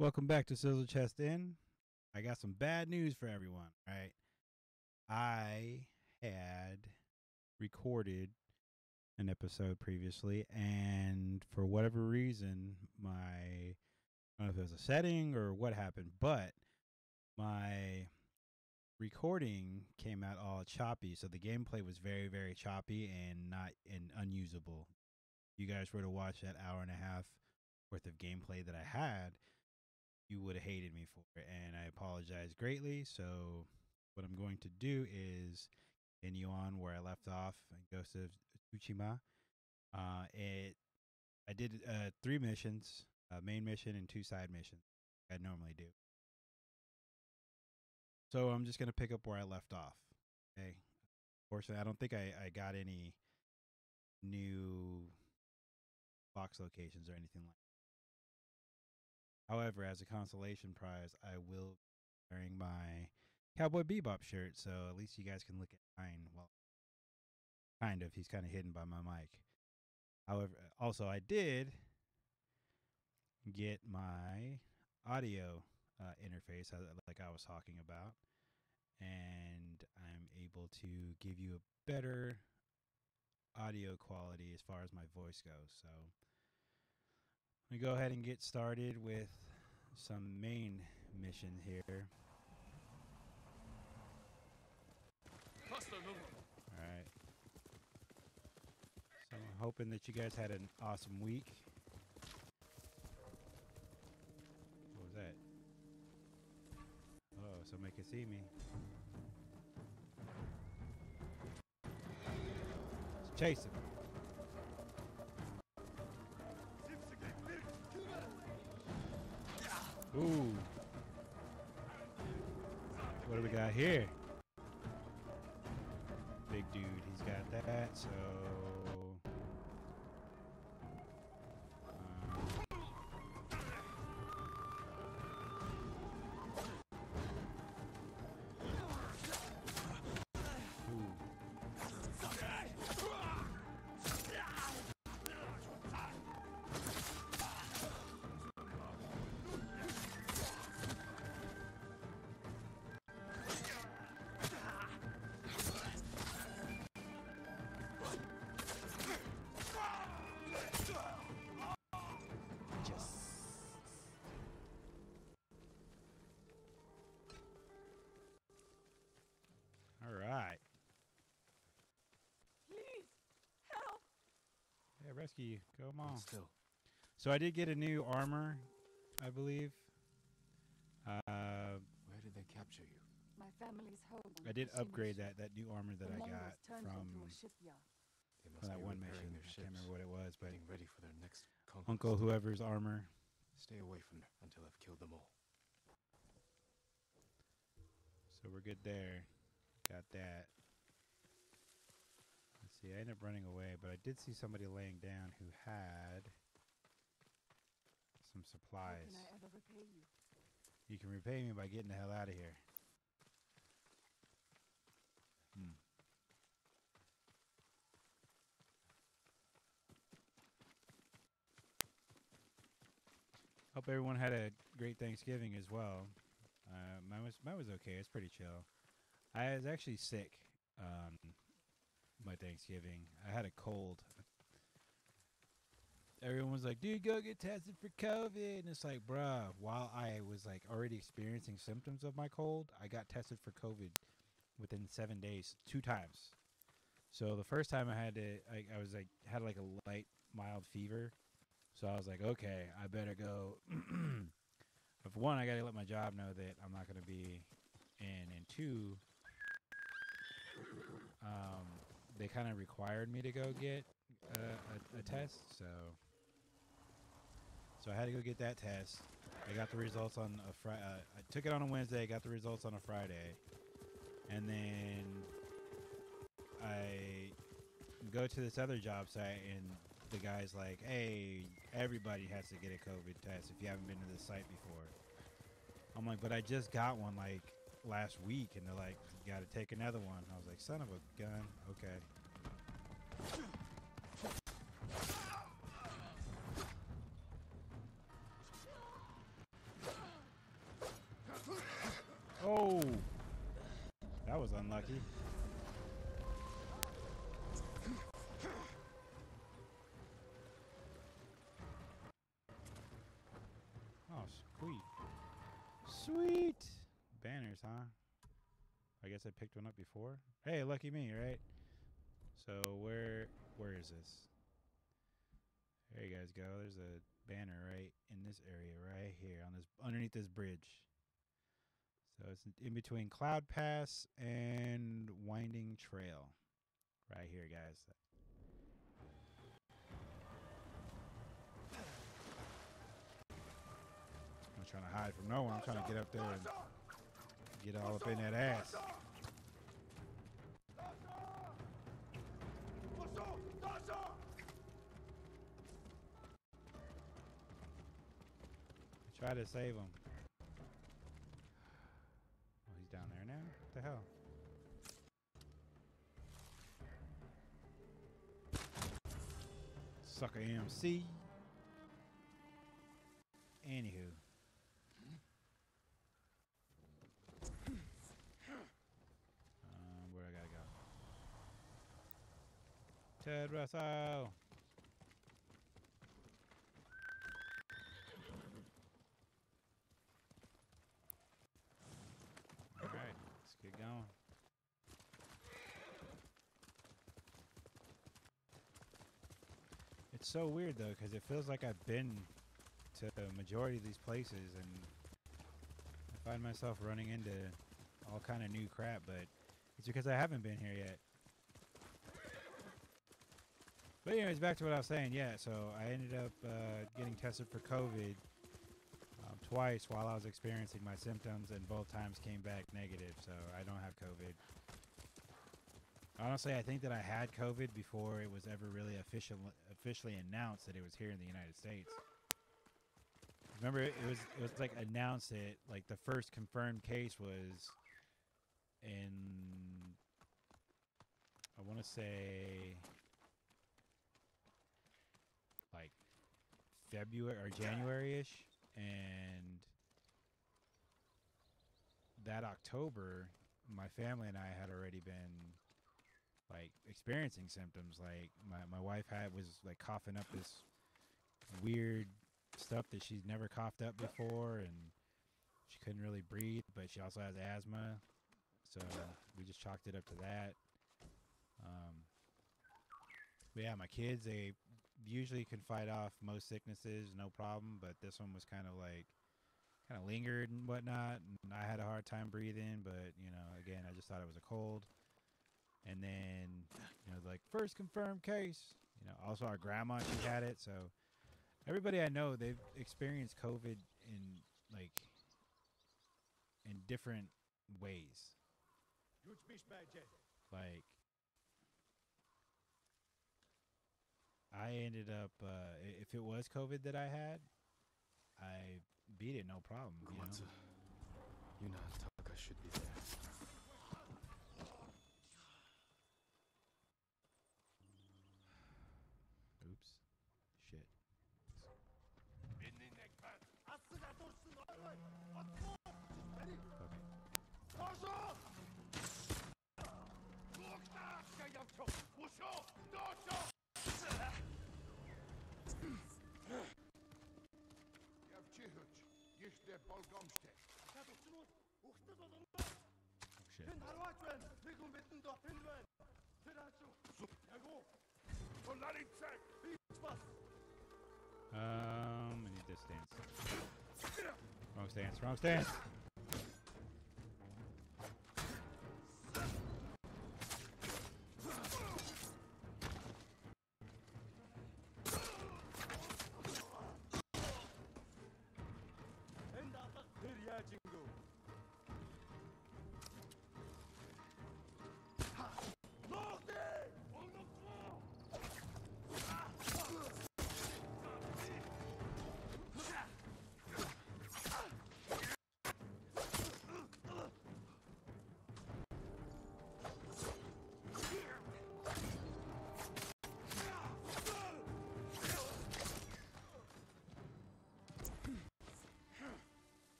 Welcome back to Sizzle Chest Inn. I got some bad news for everyone, right? I had recorded an episode previously, and for whatever reason, I don't know if it was a setting or what happened, but my recording came out all choppy, so the gameplay was very, very choppy and unusable. You guys were to watch that hour and a half worth of gameplay that I had, you would have hated me for it, and I apologize greatly. So what I'm going to do is continue on where I left off in Ghost of Tsushima. I did three missions, a main mission and two side missions, like I normally do. So I'm just going to pick up where I left off. Okay. Unfortunately, I don't think I got any new box locations or anything like that. However, as a consolation prize, I will be wearing my Cowboy Bebop shirt, so at least you guys can look at mine. Well, kind of. He's kind of hidden by my mic. However, also, I did get my audio interface, like I was talking about, and I'm able to give you a better audio quality as far as my voice goes, so let me go ahead and get started with some main mission here. Alright. So I'm hoping that you guys had an awesome week. What was that? Oh, somebody can see me. Let's chase him. Ooh. What do we got here? Big dude, he's got that, so... You. Come on. Still. So I did get a new armor, I believe. Where did they capture you? My family's home. I did upgrade that new armor that I got from that one mission. I can't remember what it was, but ready for their next conquest. Uncle whoever's armor. Stay away from them until I've killed them all. So we're good there. Got that. Let's see, I ended up running away, but I did see somebody laying down who had some supplies. How can I ever repay you? You can repay me by getting the hell out of here. Hmm. Hope everyone had a great Thanksgiving as well. Mine was okay. It's pretty chill. I was actually sick. My Thanksgiving. I had a cold. Everyone was like, dude, go get tested for COVID. And it's like, bruh, while I was like already experiencing symptoms of my cold, I got tested for COVID within 7 days, 2 times. So the first time I had to, I was like, had like a light, mild fever. So I was like, okay, I better go. If one, I got to let my job know that I'm not going to be in. And two, they kind of required me to go get a test, so I had to go get that test. I got the results on a Friday. I took it on a Wednesday, got the results on a Friday, and then I go to this other job site, and the guy's like, "Hey, everybody has to get a COVID test if you haven't been to this site before." I'm like, "But I just got one like last week," and they're like, "You gotta take another one." I was like, son of a gun, okay. Saki. Oh, sweet. Sweet! Banners, huh? I guess I picked one up before. Hey, lucky me, right? So where is this? There you guys go. There's a banner right in this area right here on this underneath this bridge. So it's in between Cloud Pass and Winding Trail. Right here, guys. I'm trying to hide from no one. I'm trying to get up there and get all up in that ass. Try to save him. Oh, he's down there now? What the hell? Sucker MC. Anywho. Where I gotta go? Ted Russell! Get going. It's so weird though, because it feels like I've been to the majority of these places, and I find myself running into all kind of new crap. But it's because I haven't been here yet. But anyways, back to what I was saying. Yeah, so I ended up getting tested for COVID twice while I was experiencing my symptoms, and both times came back negative, so I don't have COVID. Honestly, I think that I had COVID before it was ever really officially announced that it was here in the United States. Remember, it was like announced it, like the first confirmed case was in, I want to say, like February or January-ish. And that October, my family and I had already been like experiencing symptoms. Like my wife was like coughing up this weird stuff that she's never coughed up before, and she couldn't really breathe, but she also has asthma. So we just chalked it up to that. But yeah, my kids, they usually can fight off most sicknesses, no problem, but this one was kind of lingered and whatnot, and I had a hard time breathing, but, you know, again, I just thought it was a cold. And then, you know, like, first confirmed case, you know, also our grandma, she had it, so everybody I know, they've experienced COVID in, like, in different ways. Like, I ended up, if it was COVID that I had, I beat it, no problem, you know? You know, Taka should be there. Oops. Shit. Okay. Shit. I need this stance. Wrong stance, wrong stance!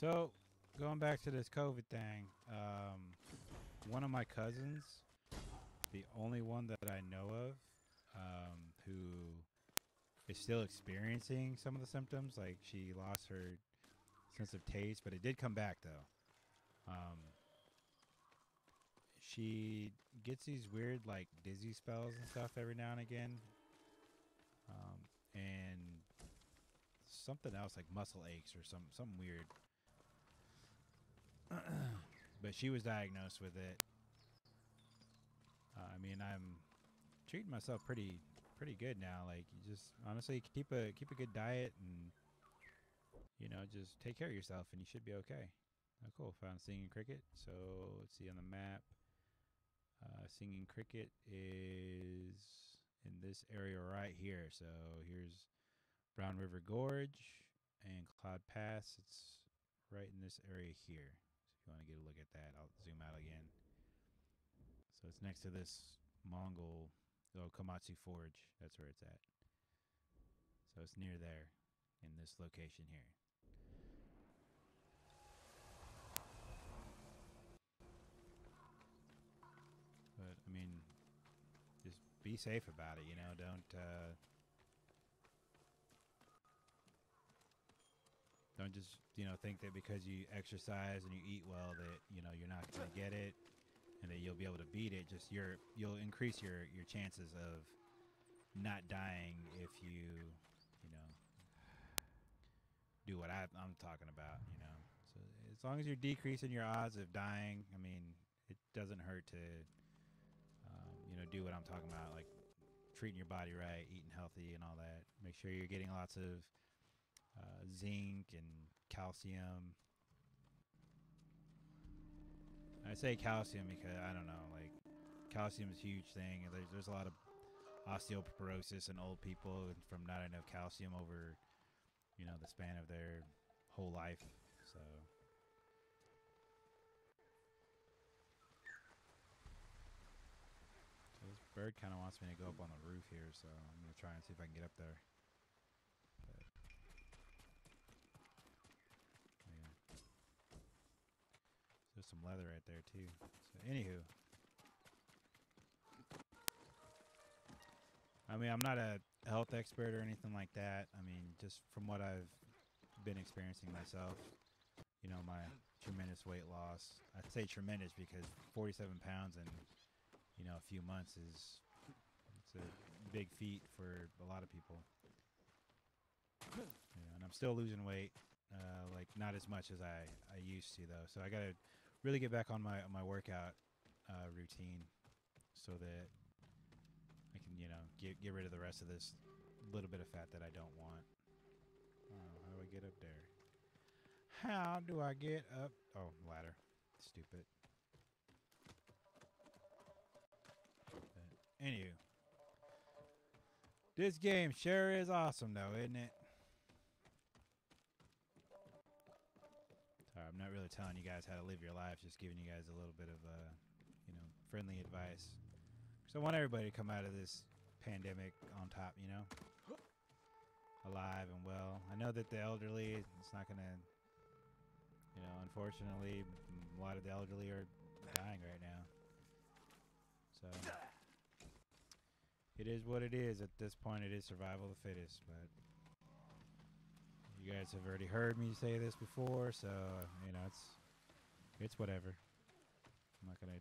So going back to this COVID thing, one of my cousins, the only one that I know of, who is still experiencing some of the symptoms, like she lost her sense of taste, but it did come back though. She gets these weird like dizzy spells and stuff every now and again, and something else like muscle aches or something weird. But she was diagnosed with it. I mean, I'm treating myself pretty good now. Like, you just honestly keep a good diet and, you know, just take care of yourself and you should be okay. Oh, cool. Found singing cricket. So let's see on the map. Singing cricket is in this area right here. So here's Brown River Gorge and Cloud Pass. It's right in this area here. So if you want to get a look at that, I'll zoom out again. So it's next to this Mongol, Komatsu Forge. That's where it's at. So it's near there in this location here. But, I mean, just be safe about it, you know, don't just, you know, think that because you exercise and you eat well that, you know, you're not going to get it and that you'll be able to beat it. Just you'll increase your chances of not dying if you, you know, do what I'm talking about, you know. So as long as you're decreasing your odds of dying, I mean, it doesn't hurt to... you know, do what I'm talking about, like treating your body right, eating healthy and all that. Make sure you're getting lots of zinc and calcium. I say calcium because, I don't know, like calcium is a huge thing. There's a lot of osteoporosis in old people from not enough calcium over, you know, the span of their whole life. So... This bird kind of wants me to go up on the roof here, so I'm going to try and see if I can get up there. But... yeah. There's some leather right there, too. So, anywho. I mean, I'm not a health expert or anything like that. I mean, just from what I've been experiencing myself, you know, my tremendous weight loss. I say tremendous because 47 pounds and... you know, a few months it's a big feat for a lot of people. Yeah, and I'm still losing weight, like not as much as I used to though. So I gotta really get back on my workout routine so that I can, you know, get rid of the rest of this little bit of fat that I don't want. Oh, how do I get up there? How do I get up? Oh, ladder. Stupid. Anywho, this game sure is awesome though, isn't it? Sorry, I'm not really telling you guys how to live your life, just giving you guys a little bit of, you know, friendly advice. Because I want everybody to come out of this pandemic on top, you know? Alive and well. I know that the elderly, it's not going to, you know, unfortunately, a lot of the elderly are dying right now. So... it is what it is at this point. It is survival of the fittest, but you guys have already heard me say this before, so, you know, it's whatever. I'm not gonna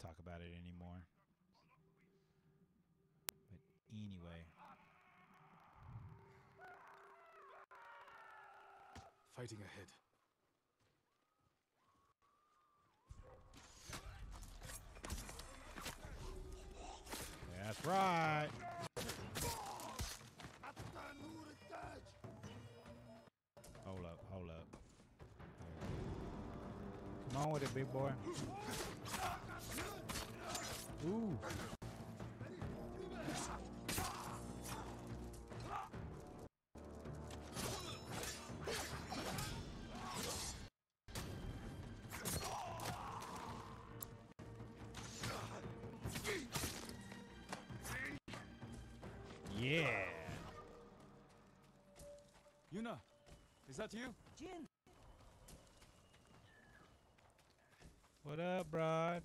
talk about it anymore. But anyway, fighting ahead. That's right. Hold up, hold up. Come on with it, big boy. Ooh. Yeah. Yuna, is that you? Jin, What up, Brad?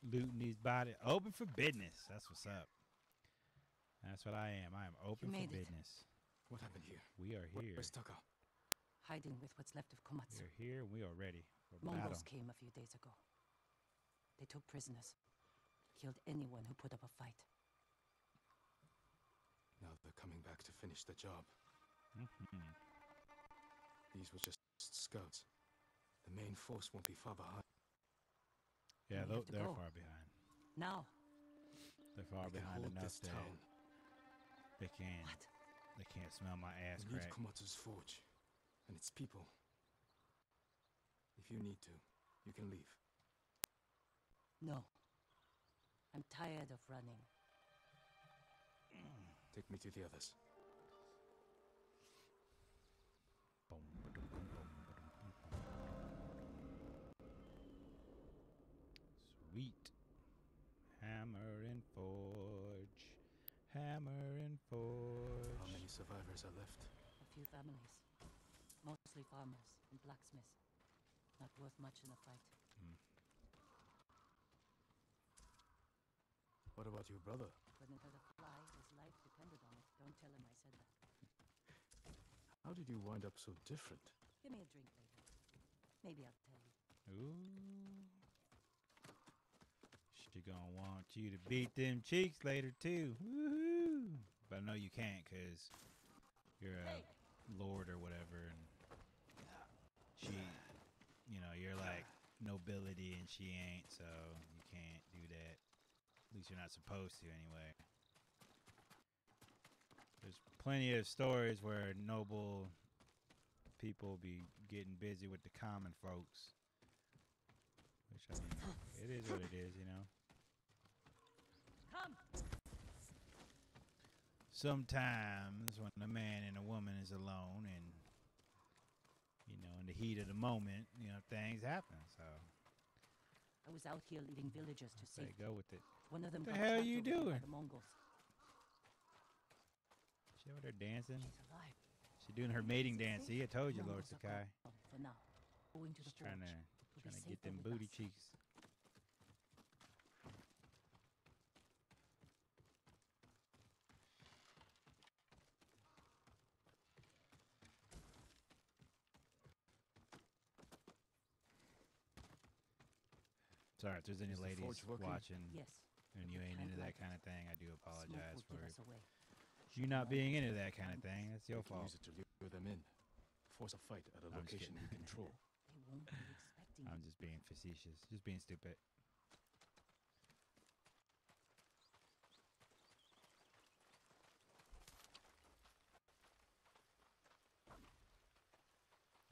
Looting these bodies. Open for business. That's what's up. That's what I am. I am open for business. What happened here? We are here. Where's Taka? Hiding with what's left of Komatsu. We're here. We are ready. Mongols came a few days ago. They took prisoners. Killed anyone who put up a fight. Now they're coming back to finish the job. Mm-hmm. These were just scouts. The main force won't be far behind. Yeah, they're far behind. Now. They're far behind enough that they can. What? They can't smell my ass crack. We need Komatsu's forge and its people. If you need to, you can leave. No. I'm tired of running. Take me to the others. Sweet. Hammer and forge. Hammer and forge. How many survivors are left? A few families. Mostly farmers and blacksmiths. Not worth much in a fight. Mm. What about your brother? Couldn't hurt a fly. His life depended on it. Don't tell him I said that. How did you wind up so different? Give me a drink later. Maybe I'll tell you. Ooh. She gonna want you to beat them cheeks later too. Woohoo! But I know you can't because you're a lord or whatever, and she, you know, you're like nobility and she ain't, so you can't do that. At least you're not supposed to anyway. There's plenty of stories where noble people be getting busy with the common folks. Which, I mean, it is what it is, you know. Come. Sometimes when a man and a woman is alone and, you know, in the heat of the moment, you know, things happen, so. I was out here leading villagers to safety. Go with it. One of them got captured by the Mongols. She over there dancing. She's alive. She's doing her mating dance. See, I told you, Lord Sakai. For now, going to the trying to get them booty cheeks. Sorry if there's any ladies watching and you ain't into that kind of thing. I do apologize for it. You not being into that kind of thing, that's your fault. Use it to lure them in. Force a fight at a location you control. I'm just being facetious. Just being stupid.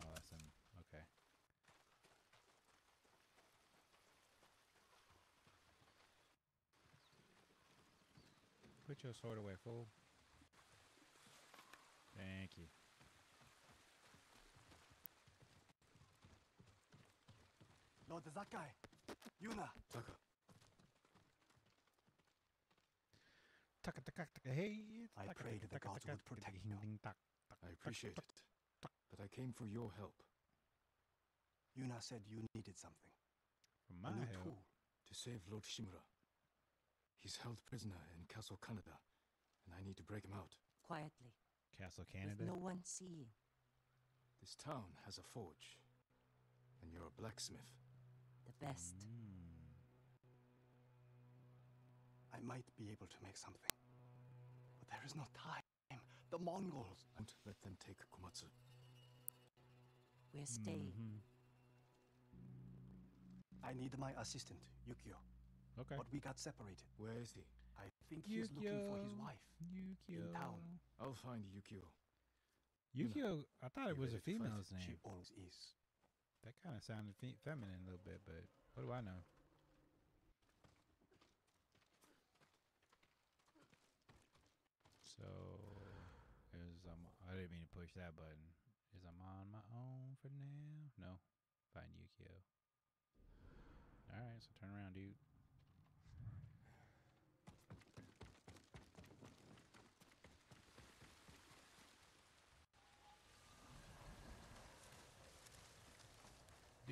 Oh, that's him. Okay. Put your sword away, fool. Thank you. Lord Sakai, Yuna. I prayed the gods would protect you. I appreciate it, but I came for your help. Yuna said you needed something. A new tool to save Lord Shimura. He's held prisoner in Castle Canada, and I need to break him out. Quietly. Castle Canada? With no one seeing. This town has a forge, and you're a blacksmith. The best. Mm. I might be able to make something, but there is no time. The Mongols won't let them take Komatsu. We're staying. Mm-hmm. I need my assistant, Yukio. Okay. But we got separated. Where is he? I think he's looking for his wife. Yukio. In town. I'll find Yukio. Yukio, I thought it was a female's name. She always is. That kind of sounded feminine a little bit, but what do I know? So, I didn't mean to push that button. Is I'm on my own for now? No. Find Yukio. Alright, so turn around, dude.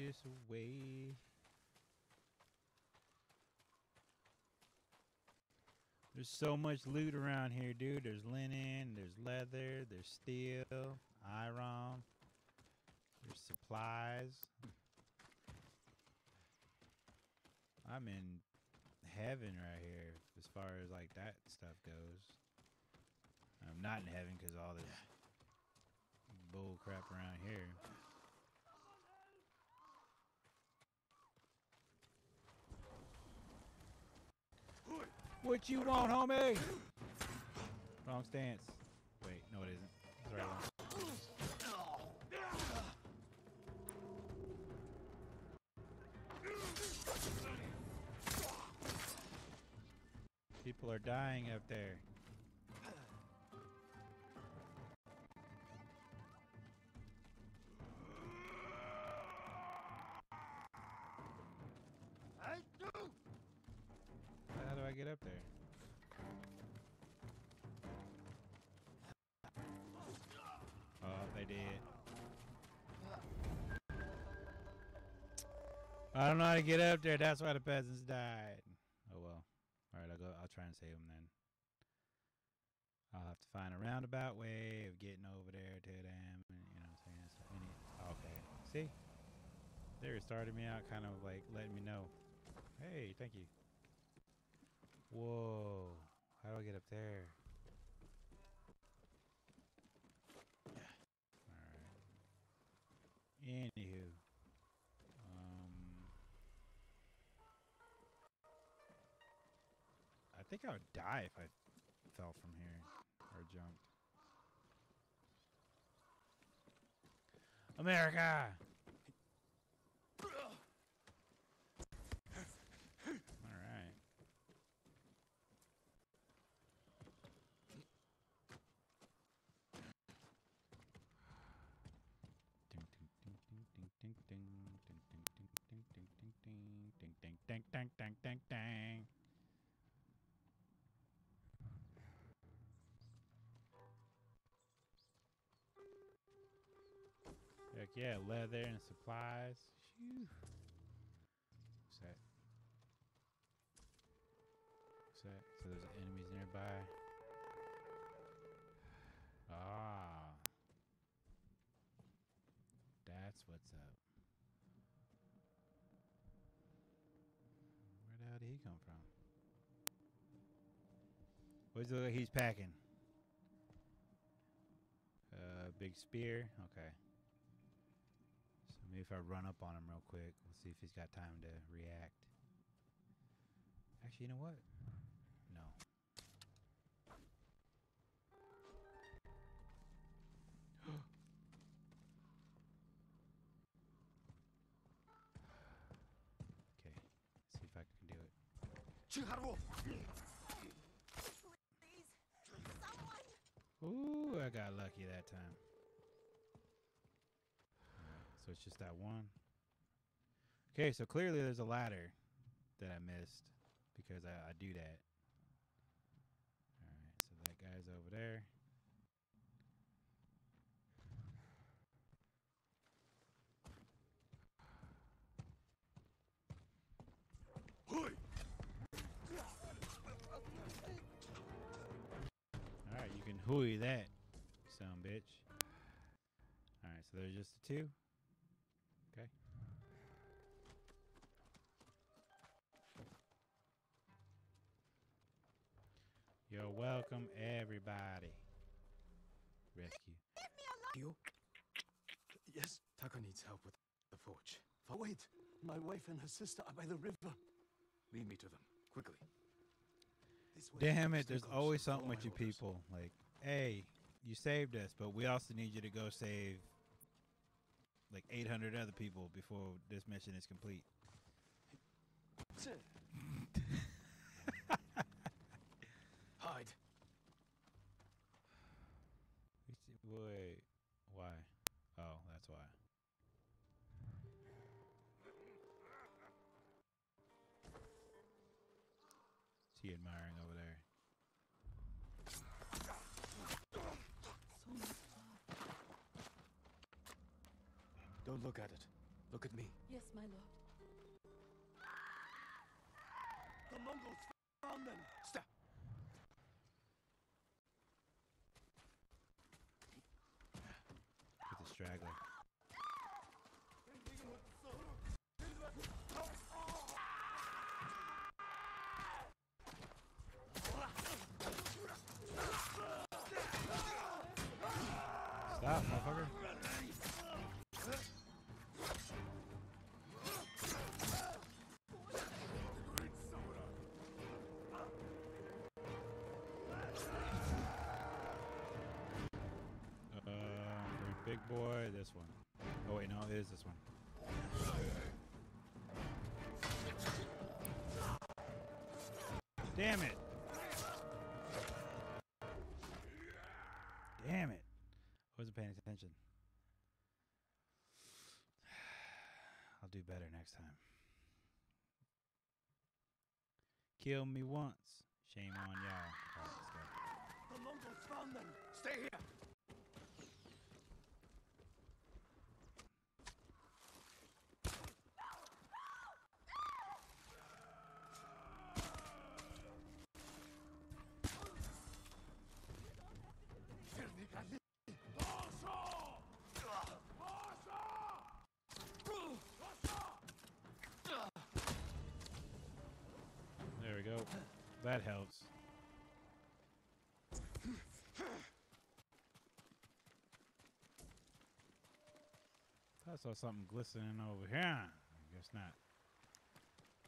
this way. There's so much loot around here, dude. There's linen, there's leather, there's steel, iron, there's supplies. I'm in heaven right here as far as like that stuff goes. I'm not in heaven because all this bull crap around here. What you want, homie? Wrong stance. Wait, no it isn't. It's the right one. People are dying up there. Get up there. Oh, they did. I don't know how to get up there. That's why the peasants died. Oh well. All right, I'll go. I'll try and save them then. I'll have to find a roundabout way of getting over there to them. And, you know what I'm saying? So okay. See, they started me out, kind of like letting me know. Hey, thank you. Whoa, how do I get up there? Alright. Anywho. I think I would die if I fell from here. Or jumped. America! Alright. Ding ding ding ding ding ding ding ding ding ding ding ding ding ding ding ding. Heck yeah, leather and supplies. Phew. What's that? What's that? So there's enemies nearby. Ah. That's what's up. Where the hell did he come from? What does it look like he's packing? Big spear? Okay. So maybe if I run up on him real quick, we'll see if he's got time to react. Actually, you know what? No. I can do it. Please, someone. Ooh, I got lucky that time. Right, so it's just that one. Okay, so clearly there's a ladder that I missed because I do that. Alright, so that guy's over there. Alright, you can hooey that, son of a bitch. Alright, so there's just the two. Okay. You're welcome, everybody. Rescue. Leave me alone. You? Yes, Taka needs help with the forge. Wait, my wife and her sister are by the river. Lead me to them, quickly. Damn it, there's always something with you people. Like, hey, you saved us, but we also need you to go save like 800 other people before this mission is complete. Hide. Wait, why? Oh, that's why. He admiring over there. Don't look at it. Look at me. Yes, my lord. The Mongols found them! Stop! With the straggler. Stop, motherfucker. Big boy, this one. Oh wait, no, it is this one. Damn it! Damn it! I wasn't paying attention. I'll do better next time. Kill me once. Shame on y'all. The Mongols found them! Stay here! There we go. That helps. I saw something glistening over here. I guess not.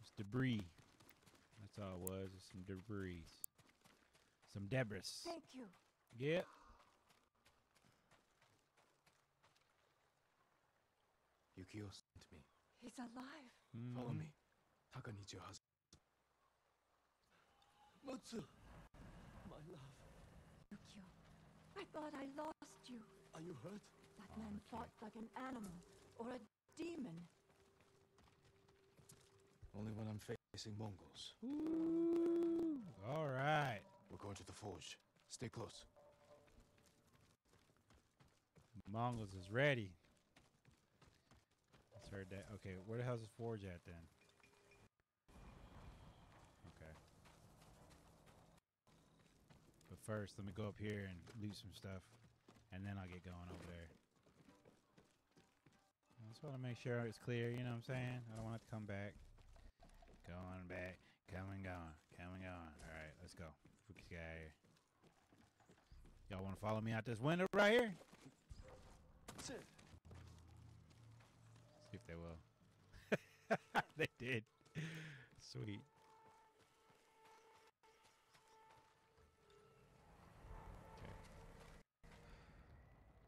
It's debris. That's all it was. It's some debris. Some debris. Thank you. Yep. Yukio sent me. He's alive. Mm. Follow me. Taka needs your husband. Matsu, my love. Yukio, I thought I lost you. Are you hurt? That man fought like an animal or a demon. Only when I'm facing Mongols. Ooh, all right. We're going to the forge. Stay close. Mongols is ready. It's heard that. Okay, where the hell's this forge at then? Okay. But first, let me go up here and loot some stuff, and then I'll get going over there. I just want to make sure it's clear, you know what I'm saying? I don't want it to come back. Going back, coming, going, coming, going. Alright, let's go. Let's get out of here. Y'all want to follow me out this window right here? See if they will. They did. Sweet.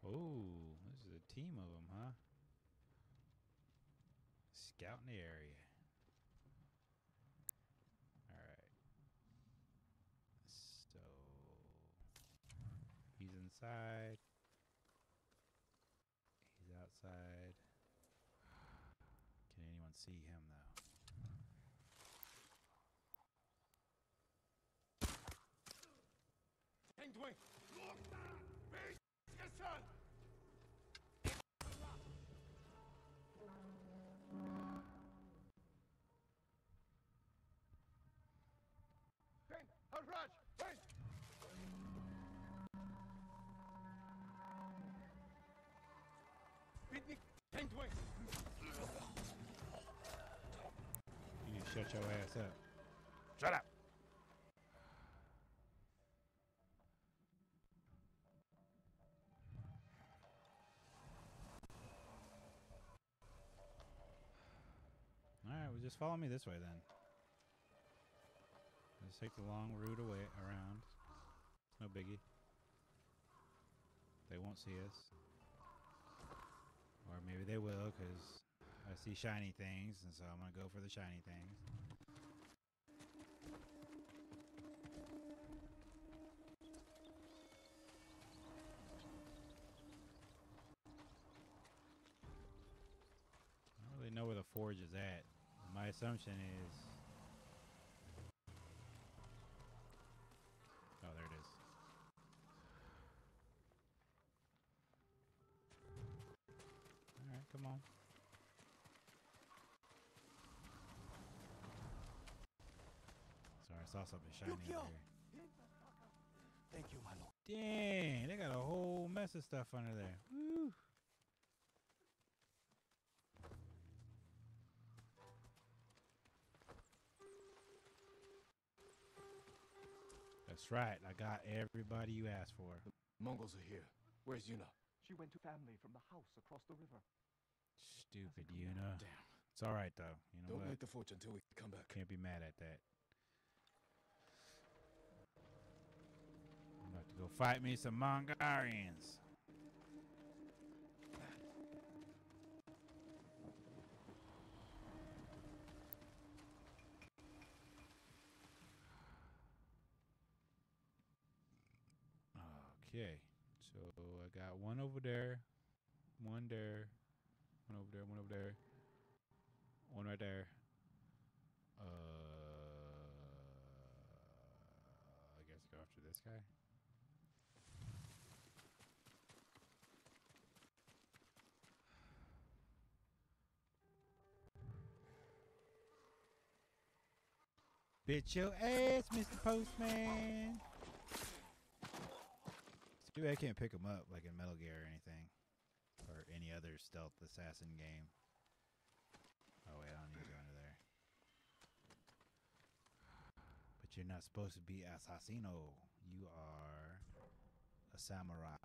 Oh, this is a team of them, huh? Scouting the area. All right. So he's inside. He's outside. Can anyone see him though? You need to shut your ass up. Shut up! Alright, well just follow me this way then. Just take the long route away around. It's no biggie. They won't see us. Or maybe they will, because I see shiny things, and so I'm going to go for the shiny things. I don't really know where the forge is at. My assumption is... Oh, there it is. Come on. saw something shiny over here. Thank you, my lord. Dang, they got a whole mess of stuff under there. Woo. That's right. I got everybody you asked for. The Mongols are here. Where's Yuna? She went to family from the house across the river. Stupid Yuna. Damn. It's all right though. You know what? Don't make the fortune until we come back. Can't be mad at that. I'm about to go fight me some Mongolians. Okay, so I got one over there, one there, one over there, one over there, one right there. I guess go after this guy. Bitch your ass, Mr. Postman. Dude, I can't pick them up like in Metal Gear or anything. Or any other stealth assassin game. Oh wait, I don't need to go under there. But you're not supposed to be assassino. You are a samurai.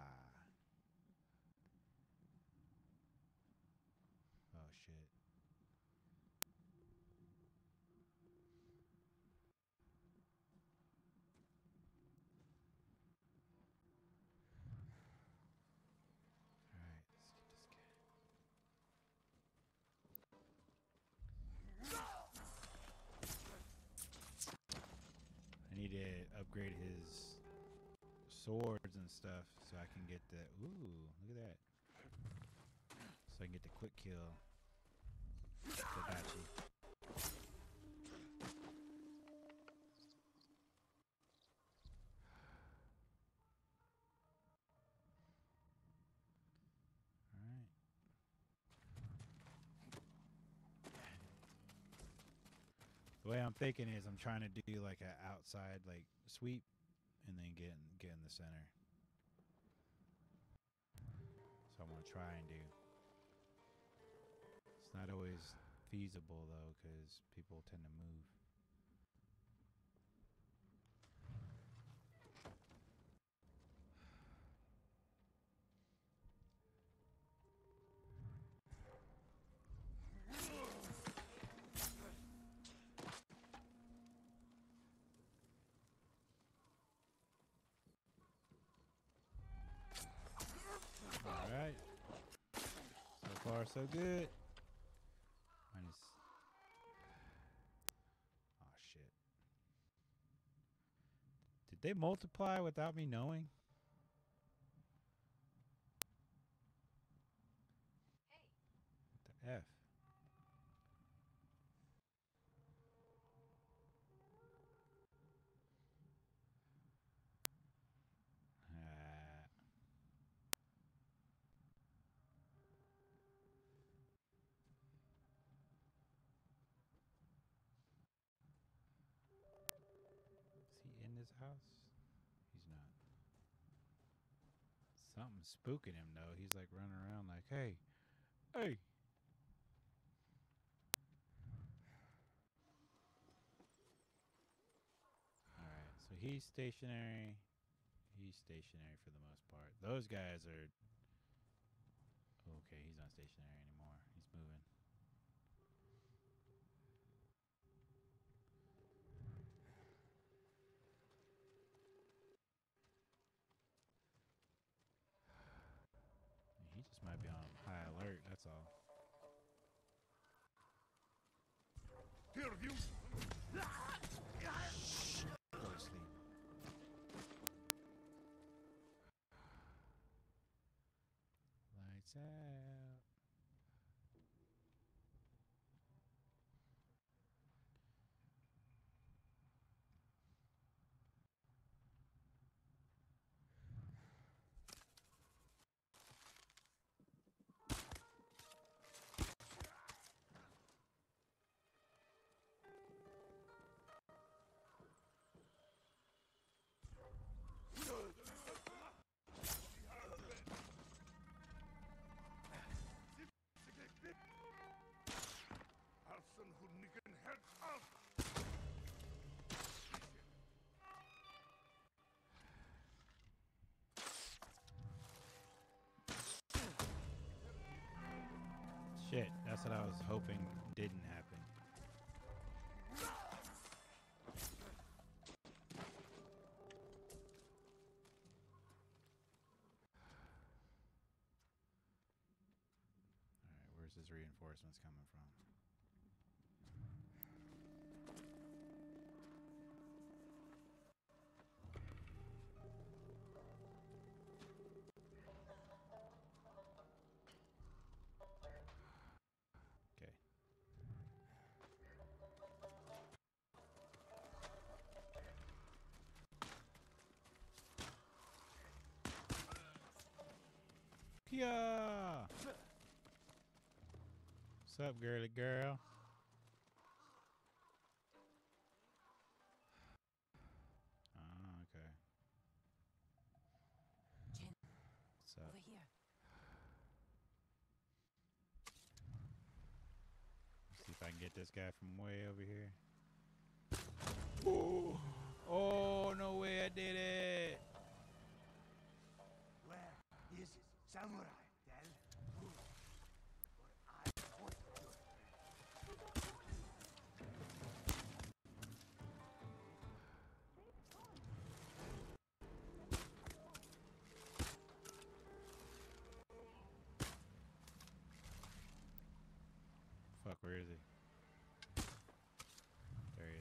Oh shit. Need to upgrade his swords and stuff so I can get the ooh, look at that. So I can get the quick kill. Hibachi. The way I'm thinking is I'm trying to do like an outside like sweep and then get in the center. So I'm gonna try and do. It's not always feasible though because people tend to move. So good. Minus. Oh shit. Did they multiply without me knowing? Hey. What the F? House? He's not. Something's spooking him though. He's like running around like, hey, hey. Alright, so he's stationary. He's stationary for the most part. Those guys are... Okay, he's not stationary anymore. He's moving. He just might be on high alert, that's all. Here you go to sleep. Lights out. That's what I was hoping didn't happen. Alright, where's this reinforcements coming from? Yeah. What's up, girly girl? Ah, okay. Jin, what's up? Over here. Let's see if I can get this guy from way over here. Ooh. Oh, no way! I did it. Where is Samurai, then rule, or I want you. Fuck, where is he? There he is.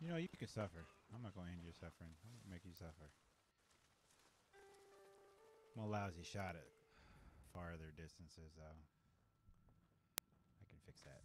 You know, you can suffer. I'm not going to end your suffering. I'm going to make you suffer. I'm a lousy shot at farther distances, though. I can fix that.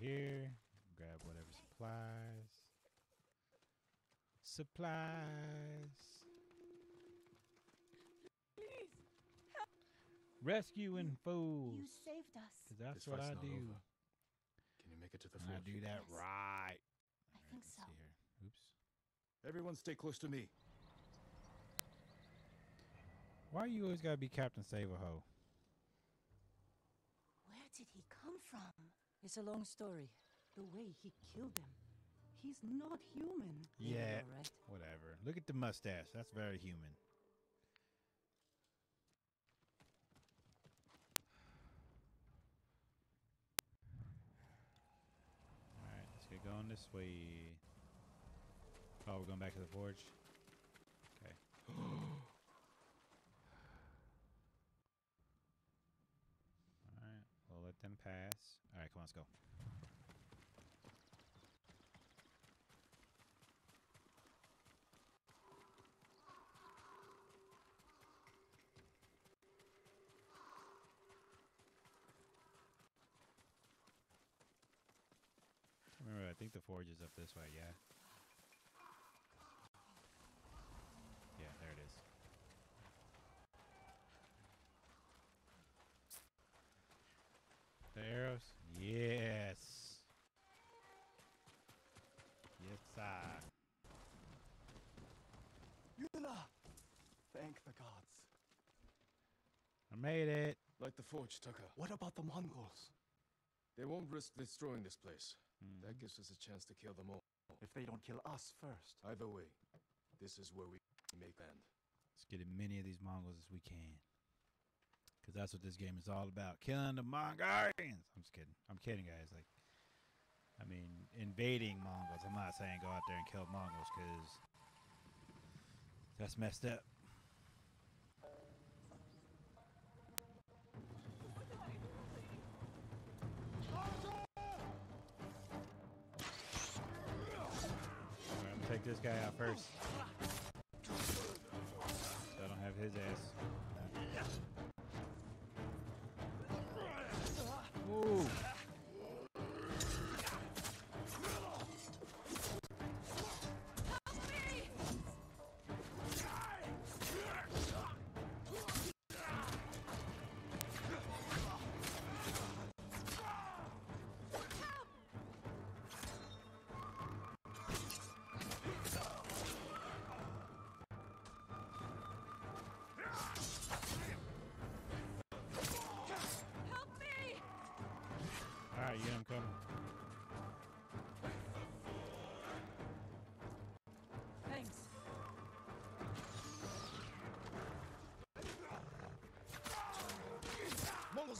Here, grab whatever supplies. Please help. Rescuing fools. You saved us. That's what I do. Over. Can you make it to the fort? I do that right. I think so. Here. Oops. Everyone, stay close to me. Why you always gotta be Captain Save-A-Ho? Where did he come from? It's a long story. The way he killed them. He's not human. Yeah, all right. Whatever. Look at the mustache. That's very human. Alright, let's get going this way. Oh, we're going back to the forge? Okay. Let them pass. All right, come on, let's go. Remember, I think the forge is up this way, yeah? Yeah, there it is. The arrows? Yes. Yes, sir. Yuna! Thank the gods. I made it. Like the forge, Tucker. What about the Mongols? They won't risk destroying this place. Mm. That gives us a chance to kill them all. If they don't kill us first. Either way, this is where we make land. Let's get as many of these Mongols as we can. Cause that's what this game is all about. Killing the Mongolians. I'm just kidding. I'm kidding, guys. Like, I mean, invading Mongols. I'm not saying go out there and kill Mongols, because that's messed up. Alright, I'm gonna take this guy out first, so I don't have his ass. Ooh.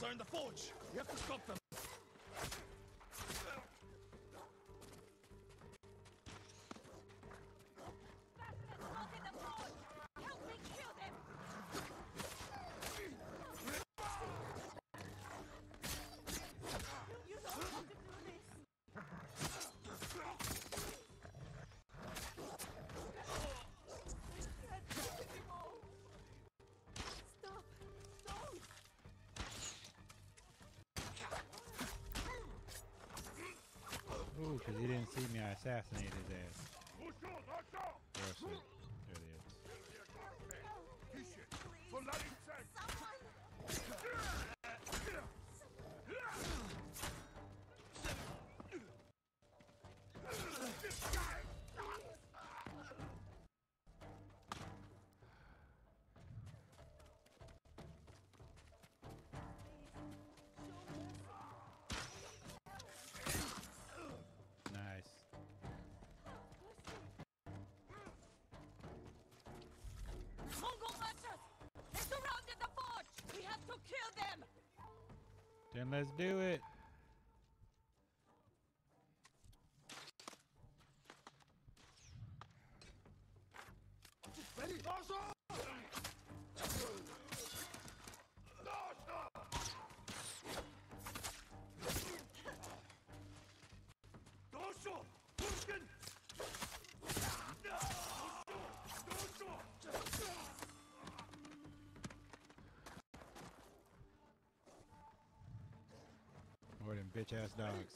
Are in the forge. We have to stop them. Ooh, because he didn't see me, I assassinated his ass. There it is. Then let's do it. Bitch ass dogs.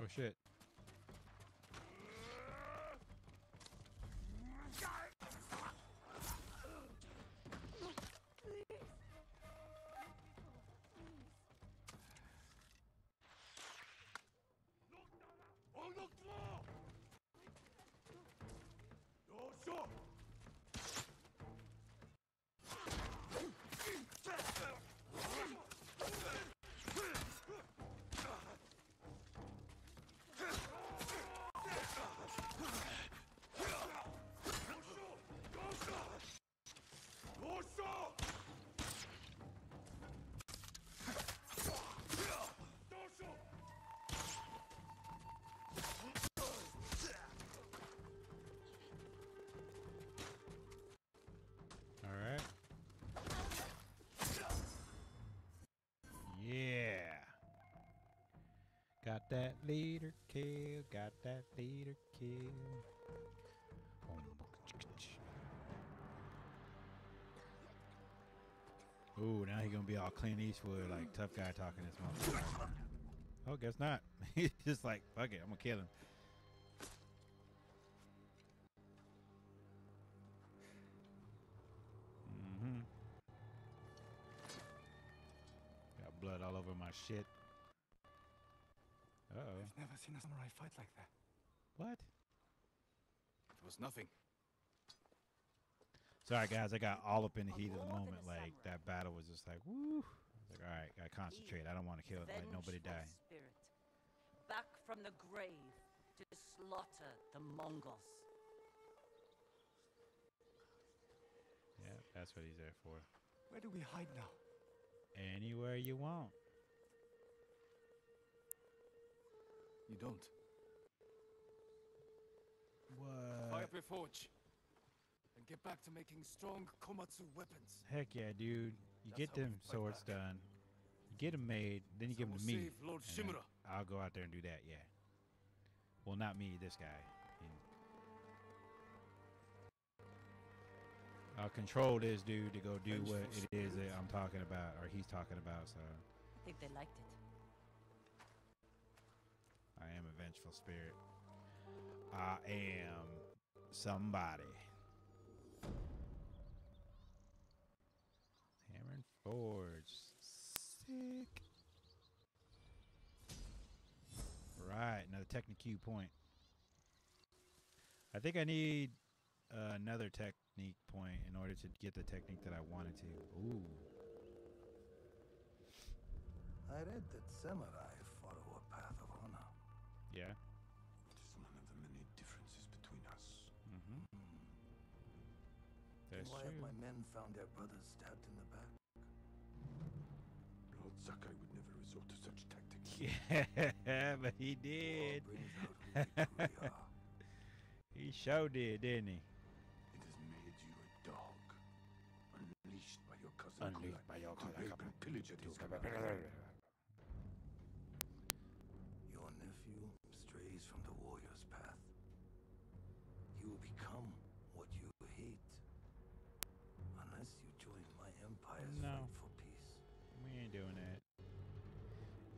Oh shit. Got that leader kill, got that leader kill. Ooh, now he gonna be all Clint Eastwood, like tough guy talking this motherfucker. Oh, guess not. He's just like, fuck it, I'm gonna kill him. Mm-hmm. Got blood all over my shit. Uh-oh. I've never seen a samurai fight like that. What? It was nothing. Sorry guys, I got all up in the heat of the moment. Like that battle was just like, woo. Like, all right, gotta concentrate. I don't want to kill it. Let nobody die. Spirit, back from the grave to slaughter the Mongols. Yeah, that's what he's there for. Where do we hide now? Anywhere you want. You don't. What? Fire up your forge. And get back to making strong Komatsu weapons. Heck yeah, dude. You get them swords done. You get them made, then you give them to me. Lord Shimura. I'll go out there and do that, yeah. Well, not me, this guy. I'll control this dude to go do what it is that I'm talking about, or he's talking about, so. I think they liked it. I am a vengeful spirit. I am somebody. Hammer and forge. Sick. Right, another technique point. I think I need another technique point in order to get the technique that I wanted to. Ooh. I read that samurai follow a path of honor. Yeah. It is one of the many differences between us. Mm-hmm. That's true. Why have my men found their brothers stabbed in the back? Lord Sakai would never resort to such tactics. Yeah, but he did. He sure did, didn't he? It has made you a dog, unleashed by your cousin. Unleashed by your cousin. Your nephew strays from the warrior's path. You will become what you hate, unless you join my empire's fight for peace. We ain't doing that.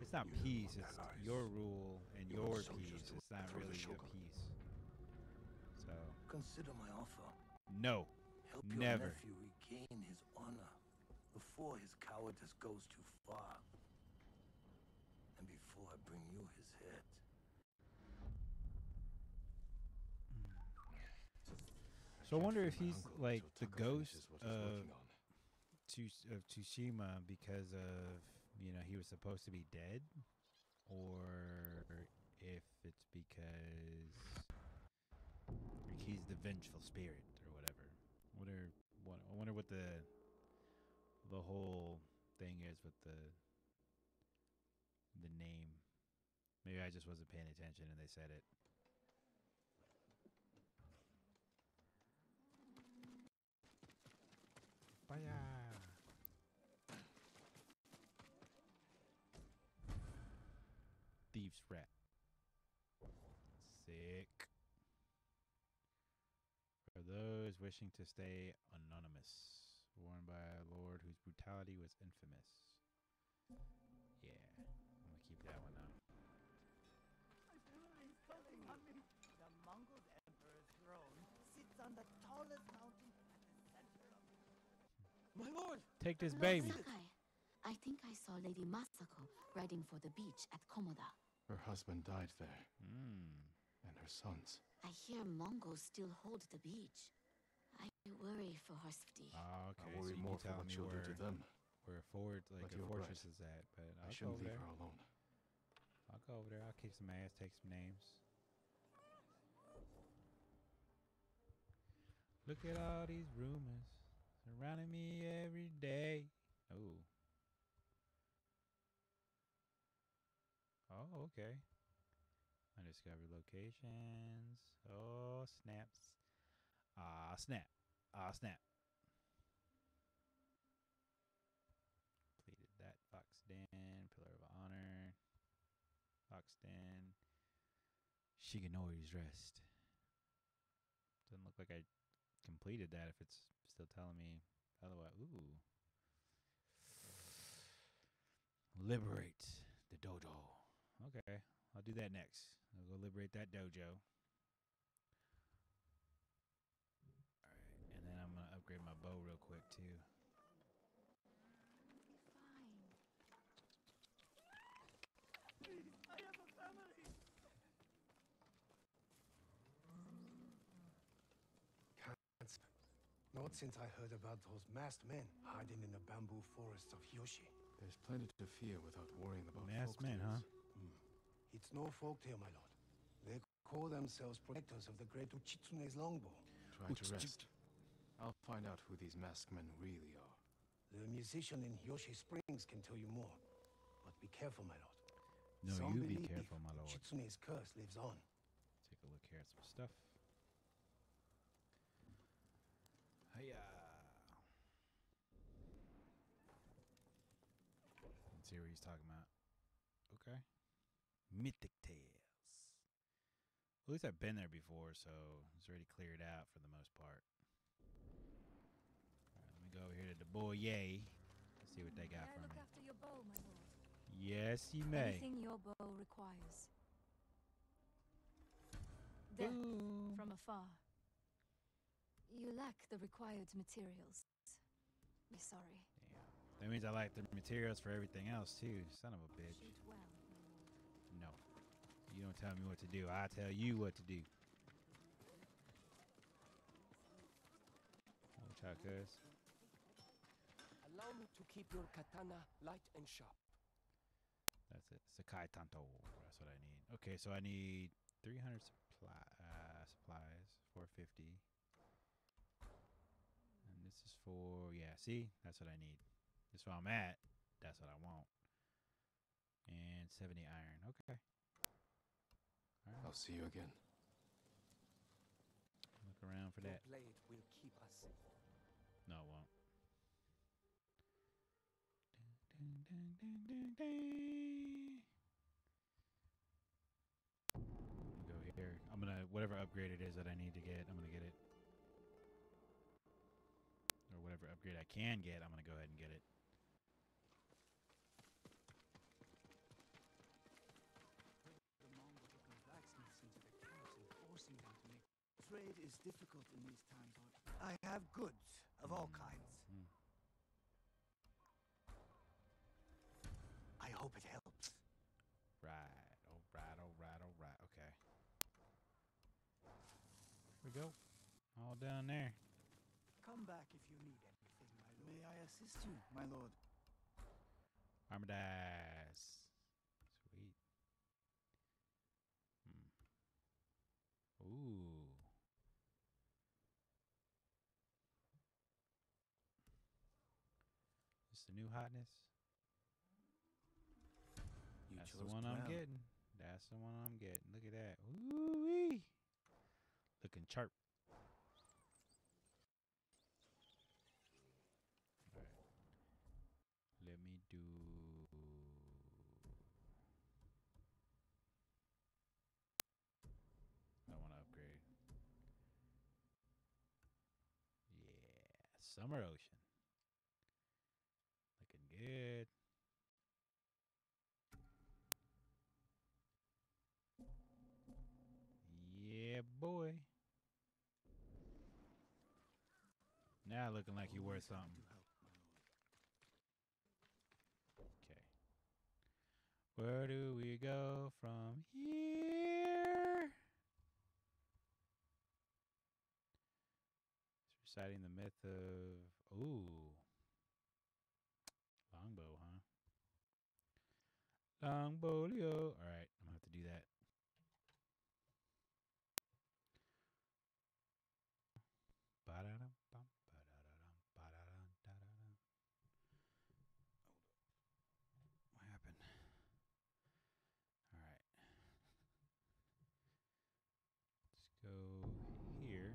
It's not peace. It's your rule and your peace. It's not really your peace. So consider my offer. No. Help your nephew regain his honor before his cowardice goes too far, and before I bring you his head. So I wonder if he's like the ghost of Tsushima because of, you know, he was supposed to be dead, or if it's because like, he's the vengeful spirit or whatever. I wonder what the whole thing is with the name. Maybe I just wasn't paying attention and they said it. Fire. Thieves rat. Sick. For those wishing to stay anonymous, warned by a lord whose brutality was infamous. Yeah, I'm gonna keep that one up. The Mongol emperor's throne sits on the tallest mountain. My lord! Take this baby! Lord Sakai, I think I saw Lady Masako riding for the beach at Komoda. Her husband died there. Mm. And her sons. I hear Mongols still hold the beach. I worry for her safety. Oh, okay. I worry so more for what she'll do to them. Where a fortress is at, but I shouldn't leave her alone. I'll go over there. I'll kick some ass, take some names. Look at all these rumors surrounding me every day. Oh. Oh, okay. Undiscovered locations. Oh, snaps. Ah, snap. Ah, snap. Completed that. Fox Den. Pillar of Honor. Fox Den. Shigenori's Rest. Doesn't look like I completed that if it's still telling me otherwise. Ooh. Liberate the dojo. Okay. I'll do that next. I'll go liberate that dojo. Alright. And then I'm going to upgrade my bow real quick too. Fine. Please, I have a family. No Not since I heard about those masked men hiding in the bamboo forests of Yoshi. There's plenty to fear without worrying about masked men, huh? Mm. It's no folktale, my lord. They call themselves protectors of the great Uchitsune's longbow. Try to rest. I'll find out who these masked men really are. The musician in Yoshi Springs can tell you more. But be careful, my lord. No, some you be careful, my lord. Uchitsune's curse lives on. Take a look here at some stuff. Hiya. Let's see what he's talking about. Okay. Mythic Tales. At least I've been there before, so it's already cleared out for the most part. Alright, let me go over here to the Boyer. See what they got for me. Look after your bow, my lord. Yes, you may. Anything your bow requires. Death from afar. You lack the required materials. Be sorry. Damn. That means I lack the materials for everything else too. Son of a bitch. Shoot well, no. You don't tell me what to do. I tell you what to do. I'll try this. Allow me to keep your katana light and sharp. That's it. Sakai Tanto. That's what I need. Okay, so I need 300 supplies, 450. And this is for, yeah, see? That's what I need. That's where I'm at. That's what I want. And 70 iron. Okay. All right. I'll see you again. Look around for that. Blade will keep us safe. No, it won't. Dun, dun, dun, dun, dun, dun. Go here. I'm gonna, whatever upgrade it is that I need to get, I'm gonna get it. Or whatever upgrade I can get, I'm gonna go ahead and get it. The Mongol took blacksmiths into the camps and forcing them to make trade is difficult in these times. I have goods of all kinds. Mm. I hope it helps. Right. All right. All right. All right. Okay. Here we go. All down there. Come back if you need anything, my lord. May I assist you, my lord? Armidice. Sweet. Hmm. Ooh. This is the new hotness. You That's the one brown. I'm getting. That's the one I'm getting. Look at that. Ooh-wee. Looking sharp. Alright. Let me do... I want to upgrade. Yeah. Summer Ocean. Looking good. Yeah, boy. Now looking like you're worth something. Okay. Where do we go from here? It's reciting the myth of... Ooh. Longbow, huh? Longbow-leo. Alright, I'm going to have to do that. What happened? All right. Let's go here.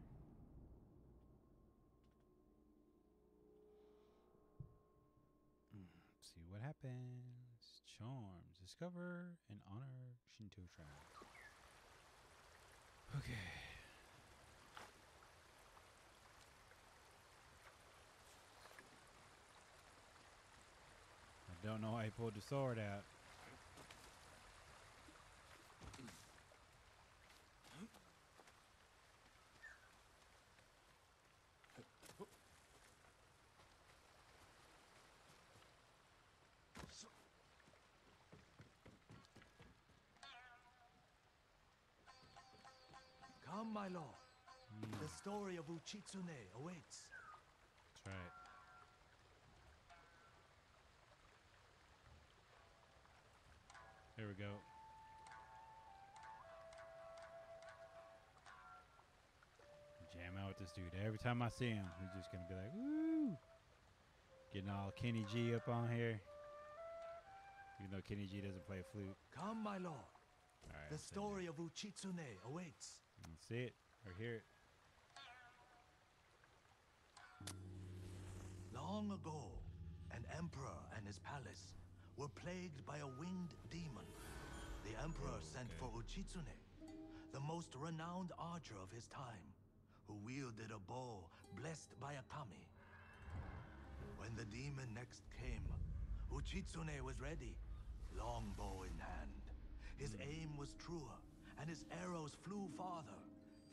Let's see what happens. Charms. Discover and honor Shinto tribe. Okay. Don't know why he pulled the sword out. Come, my lord. The story of Uchitsune awaits. That's right. There we go. Jam out with this dude. Every time I see him, he's just gonna be like, woo! Getting all Kenny G up on here. Even though Kenny G doesn't play a flute. Come, my lord. All right, the story of Uchitsune awaits. You can see it or hear it. Long ago, an emperor and his palace were plagued by a winged demon. The emperor sent for Uchitsune, the most renowned archer of his time, who wielded a bow blessed by a kami. When the demon next came, Uchitsune was ready, long bow in hand. His aim was truer, and his arrows flew farther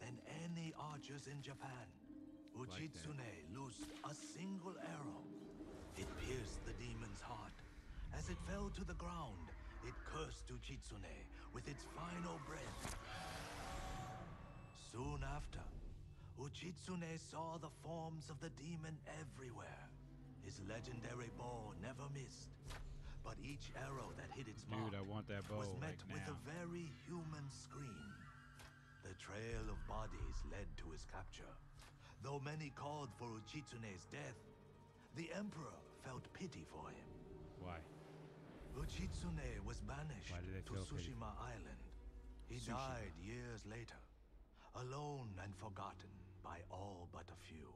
than any archers in Japan. Uchitsune loosed a single arrow. It pierced the demon's heart. As it fell to the ground, it cursed Uchitsune with its final breath. Soon after, Uchitsune saw the forms of the demon everywhere. His legendary bow never missed. But each arrow that hit its mark was met with a very human scream. The trail of bodies led to his capture. Though many called for Uchitsune's death, the emperor felt pity for him. Why? Uchitsune was banished to Tsushima Island. He died years later, alone and forgotten by all but a few.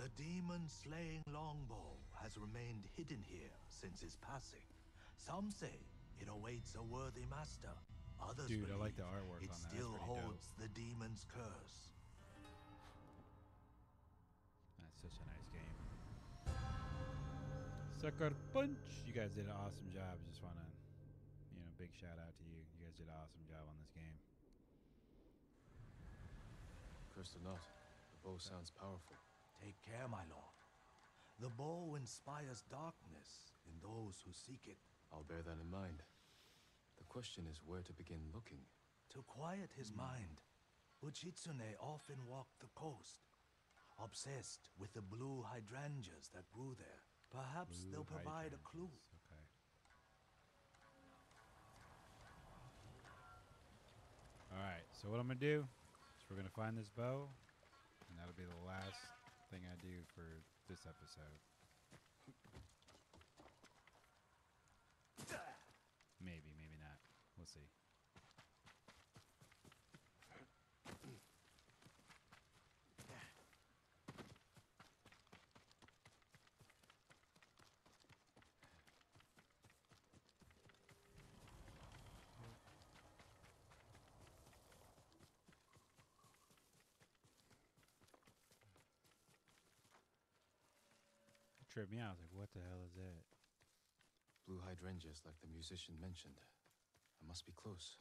The demon-slaying longbow has remained hidden here since his passing. Some say it awaits a worthy master. Others believe it still holds the demon's curse. That's such a nice game. Sucker Punch! You guys did an awesome job. I just want to, you know, big shout out to you. You guys did an awesome job on this game. Cursed or not, the bow sounds powerful. Take care, my lord. The bow inspires darkness in those who seek it. I'll bear that in mind. The question is where to begin looking. To quiet his mind, Uchitsune often walked the coast, obsessed with the blue hydrangeas that grew there. Perhaps they'll provide a clue. Okay. Alright, so what I'm going to do is we're going to find this bow, and that'll be the last thing I do for this episode. Maybe, maybe not. We'll see. Tripped me out. I was like, what the hell is that? Blue hydrangeas, like the musician mentioned. I must be close.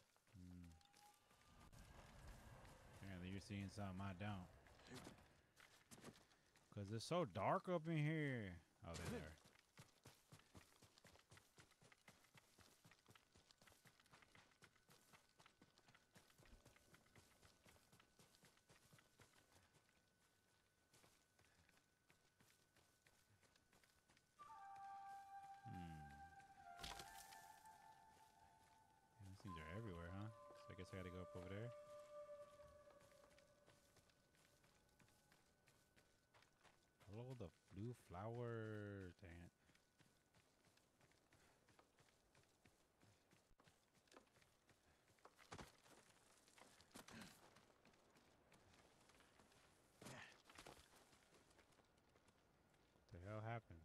Apparently you're seeing something I don't. Because it's so dark up in here. Oh, there they are. I gotta go up over there. Hello, the blue flower. Dang it. What the hell happened?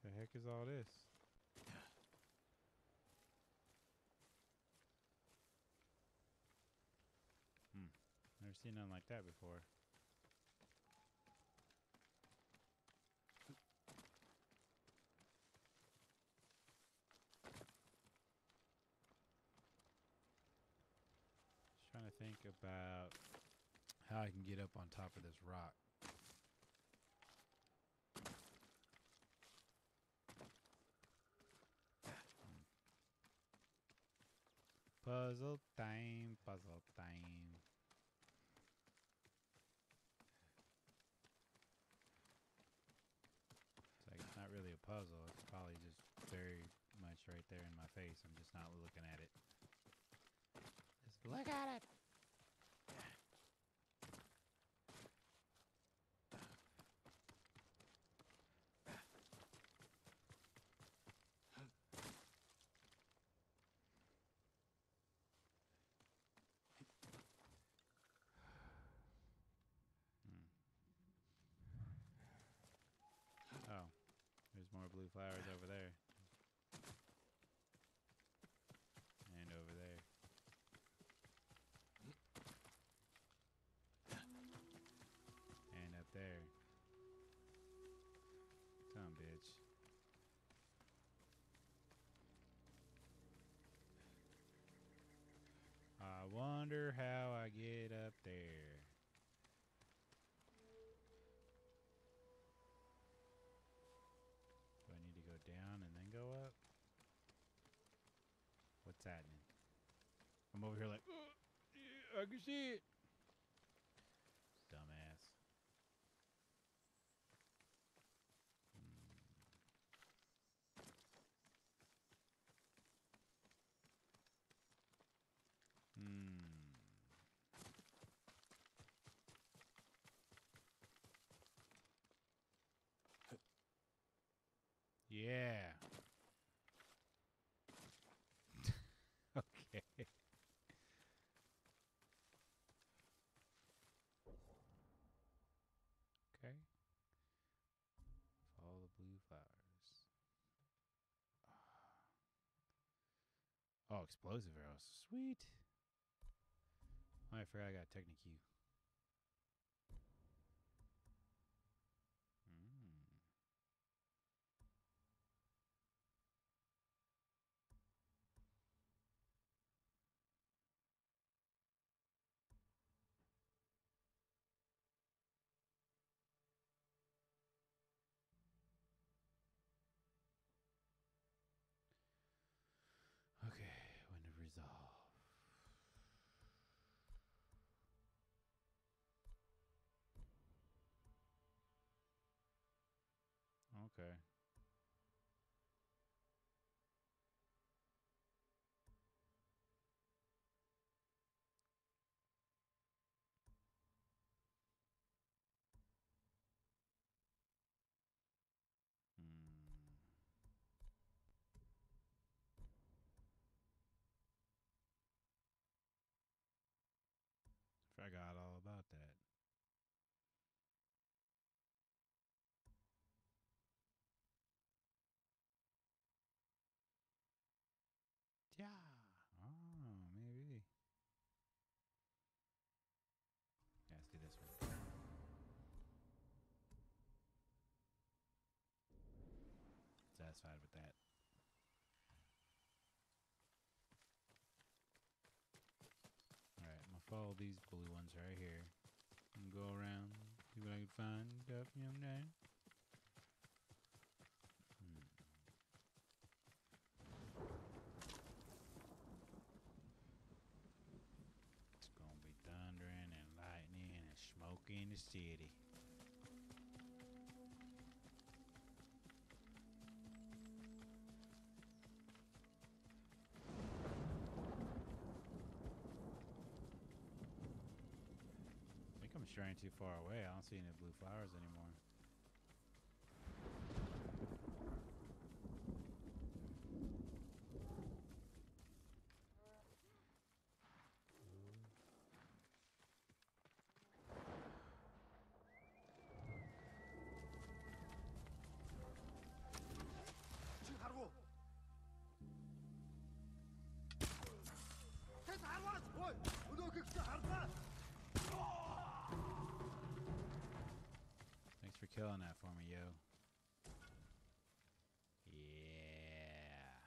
What the heck is all this? Never seen nothing like that before. Just trying to think about how I can get up on top of this rock. Puzzle time, puzzle time. puzzle. It's probably just very much right there in my face. I'm just not looking at it. Just look at it! Blue flowers over there. And over there. And up there. Come, bitch. I wonder how I get up there. Down and then go up. What's happening? I'm over here like, oh, yeah, I can see it. Dumbass. Yeah. Okay. Okay. Follow the blue flowers. Oh, explosive arrows. Sweet. Oh, I forgot I got Technique. Okay. Forgot all about that. Yeah. Oh, maybe. Yeah, let's do this one. Satisfied with that. Alright, I'm gonna follow these blue ones right here. And go around, see what I can find, stuff, you know what I'm saying? Smoking in the city. I think I'm straying too far away. I don't see any blue flowers anymore. Thanks for killing that for me, yo. Yeah.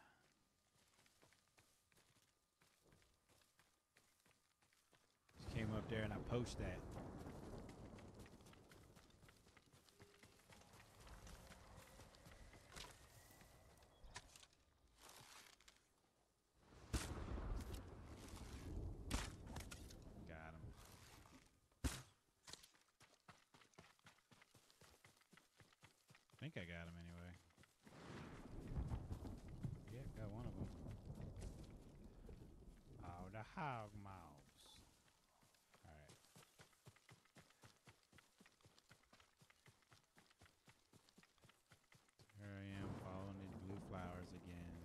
Just came up there and I poached that. I think I got him anyway. hog mouths. All right. Here I am following these blue flowers again.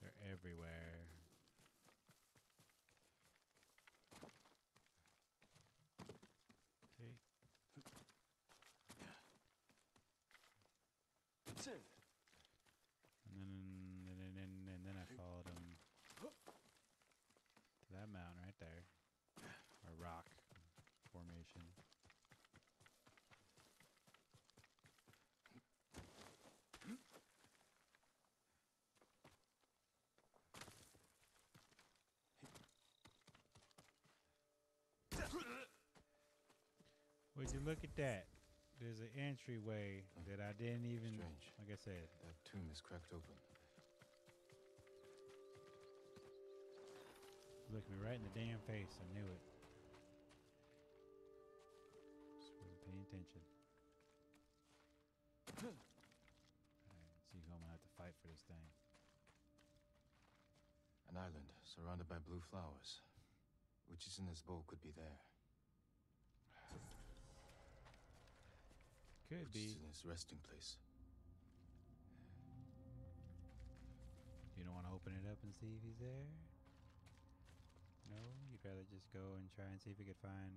They're everywhere. Okay. And then I followed him to that mountain right there. A rock formation. Would you look at that? There's an entryway that I didn't even, strange. Like I said. That tomb is cracked open. Look me right in the damn face. I knew it. Just wasn't paying attention. Alright, see how I'm gonna have to fight for this thing. An island surrounded by blue flowers. Uchitsune's bow could be there. Could be. Uchitsune's resting place. You don't want to open it up and see if he's there? No, you'd rather just go and try and see if you could find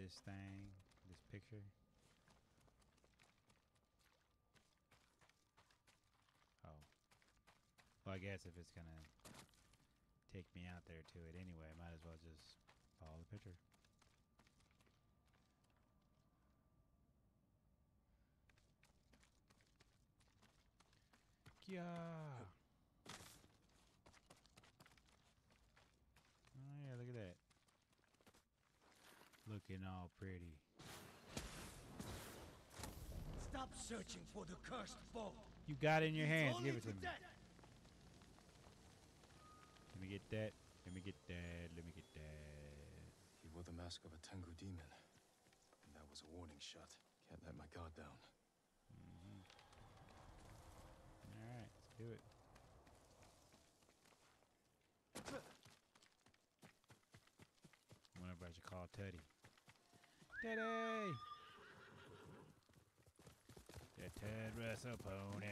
this thing, this picture. Oh. Well, I guess if it's gonna take me out there to it anyway, I might as well just follow the picture. Yeah. Oh yeah, look at that. Looking all pretty. Stop searching for the cursed bow. You got it in your hands. Give it to me. Let me get that. Let me get that. Let me get that. He wore the mask of a Tengu demon. And that was a warning shot. Can't let my guard down. Mm-hmm. All right, let's do it. Whenever I should call Teddy. Teddy! The Ted Russell pony.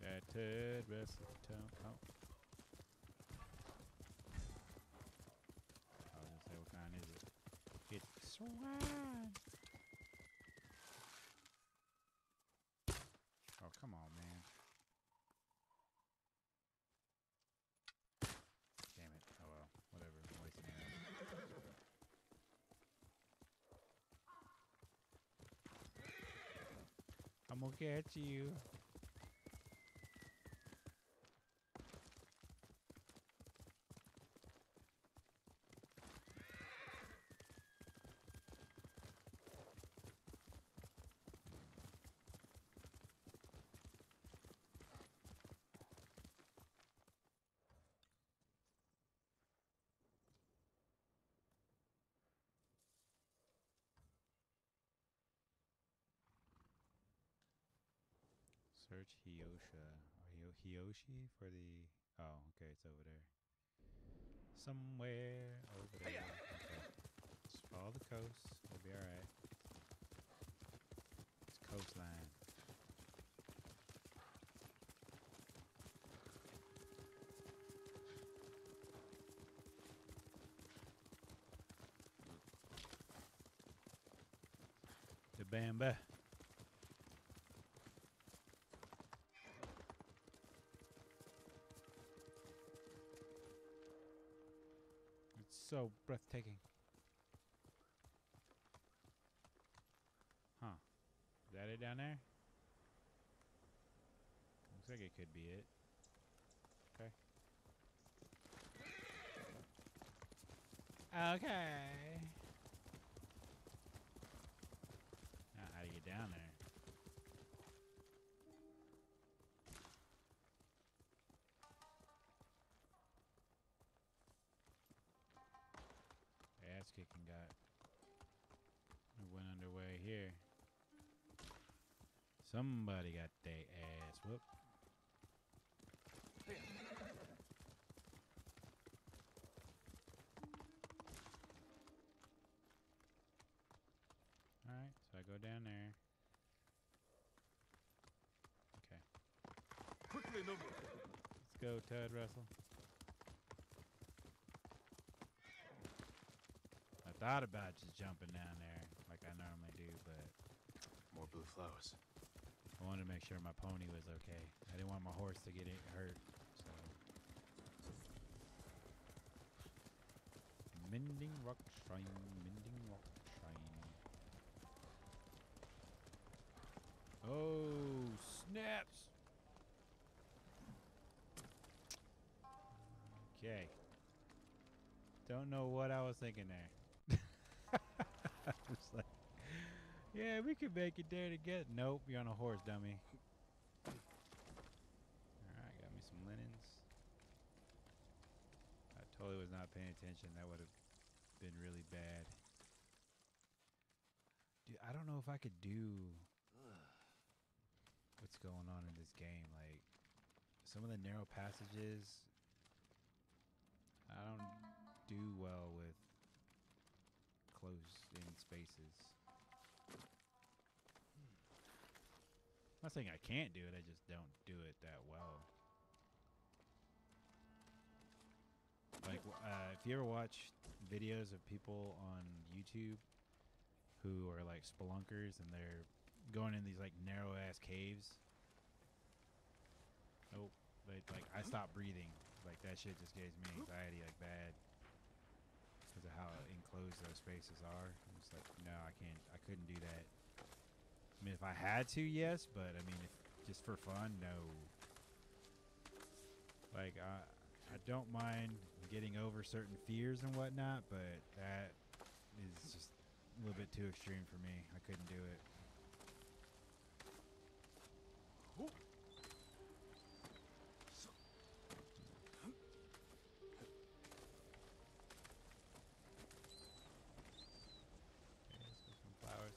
The Ted Russell town. Oh. I was gonna say, what kind is it? It's swan. Oh, come on, man. Damn it. Oh, well. Whatever. I'm wasting ammo. I'm gonna get you. Search Hiyosha or Hiyoshi for the. Oh, okay, it's over there. Somewhere over there. Okay. Just follow the coast. We'll be alright. It's coastline. The Bamba. So breathtaking. Huh. Is that it down there? Looks like it could be it. Okay. Okay. Now how do you get down there? Ass kicking got. It went underway here. Somebody got their ass whooped. Alright, so I go down there. Okay. Quickly, let's go, Ted Russell. I thought about just jumping down there like I normally do, but... More blue flowers. I wanted to make sure my pony was okay. I didn't want my horse to get hurt, so... Mending Rock Shrine, Mending Rock Shrine. Oh, snaps! Okay. Don't know what I was thinking there. I was like, yeah, we could make it there together. Nope, you're on a horse, dummy. Alright, got me some linens. I totally was not paying attention. That would have been really bad. Dude, I don't know if I could do what's going on in this game. Like, some of the narrow passages, I don't do well with closed-in spaces. I'm not saying I can't do it, I just don't do it that well. Like, if you ever watch videos of people on YouTube who are like spelunkers and they're going in these like narrow-ass caves. Oh, like I stopped breathing. Like, that shit just gives me anxiety, like, bad. Because of how enclosed those spaces are. I'm just like, no, I can't. I couldn't do that. I mean, if I had to, yes. But, I mean, if, just for fun, no. Like, I don't mind getting over certain fears and whatnot. But that is just a little bit too extreme for me. I couldn't do it. Ooh.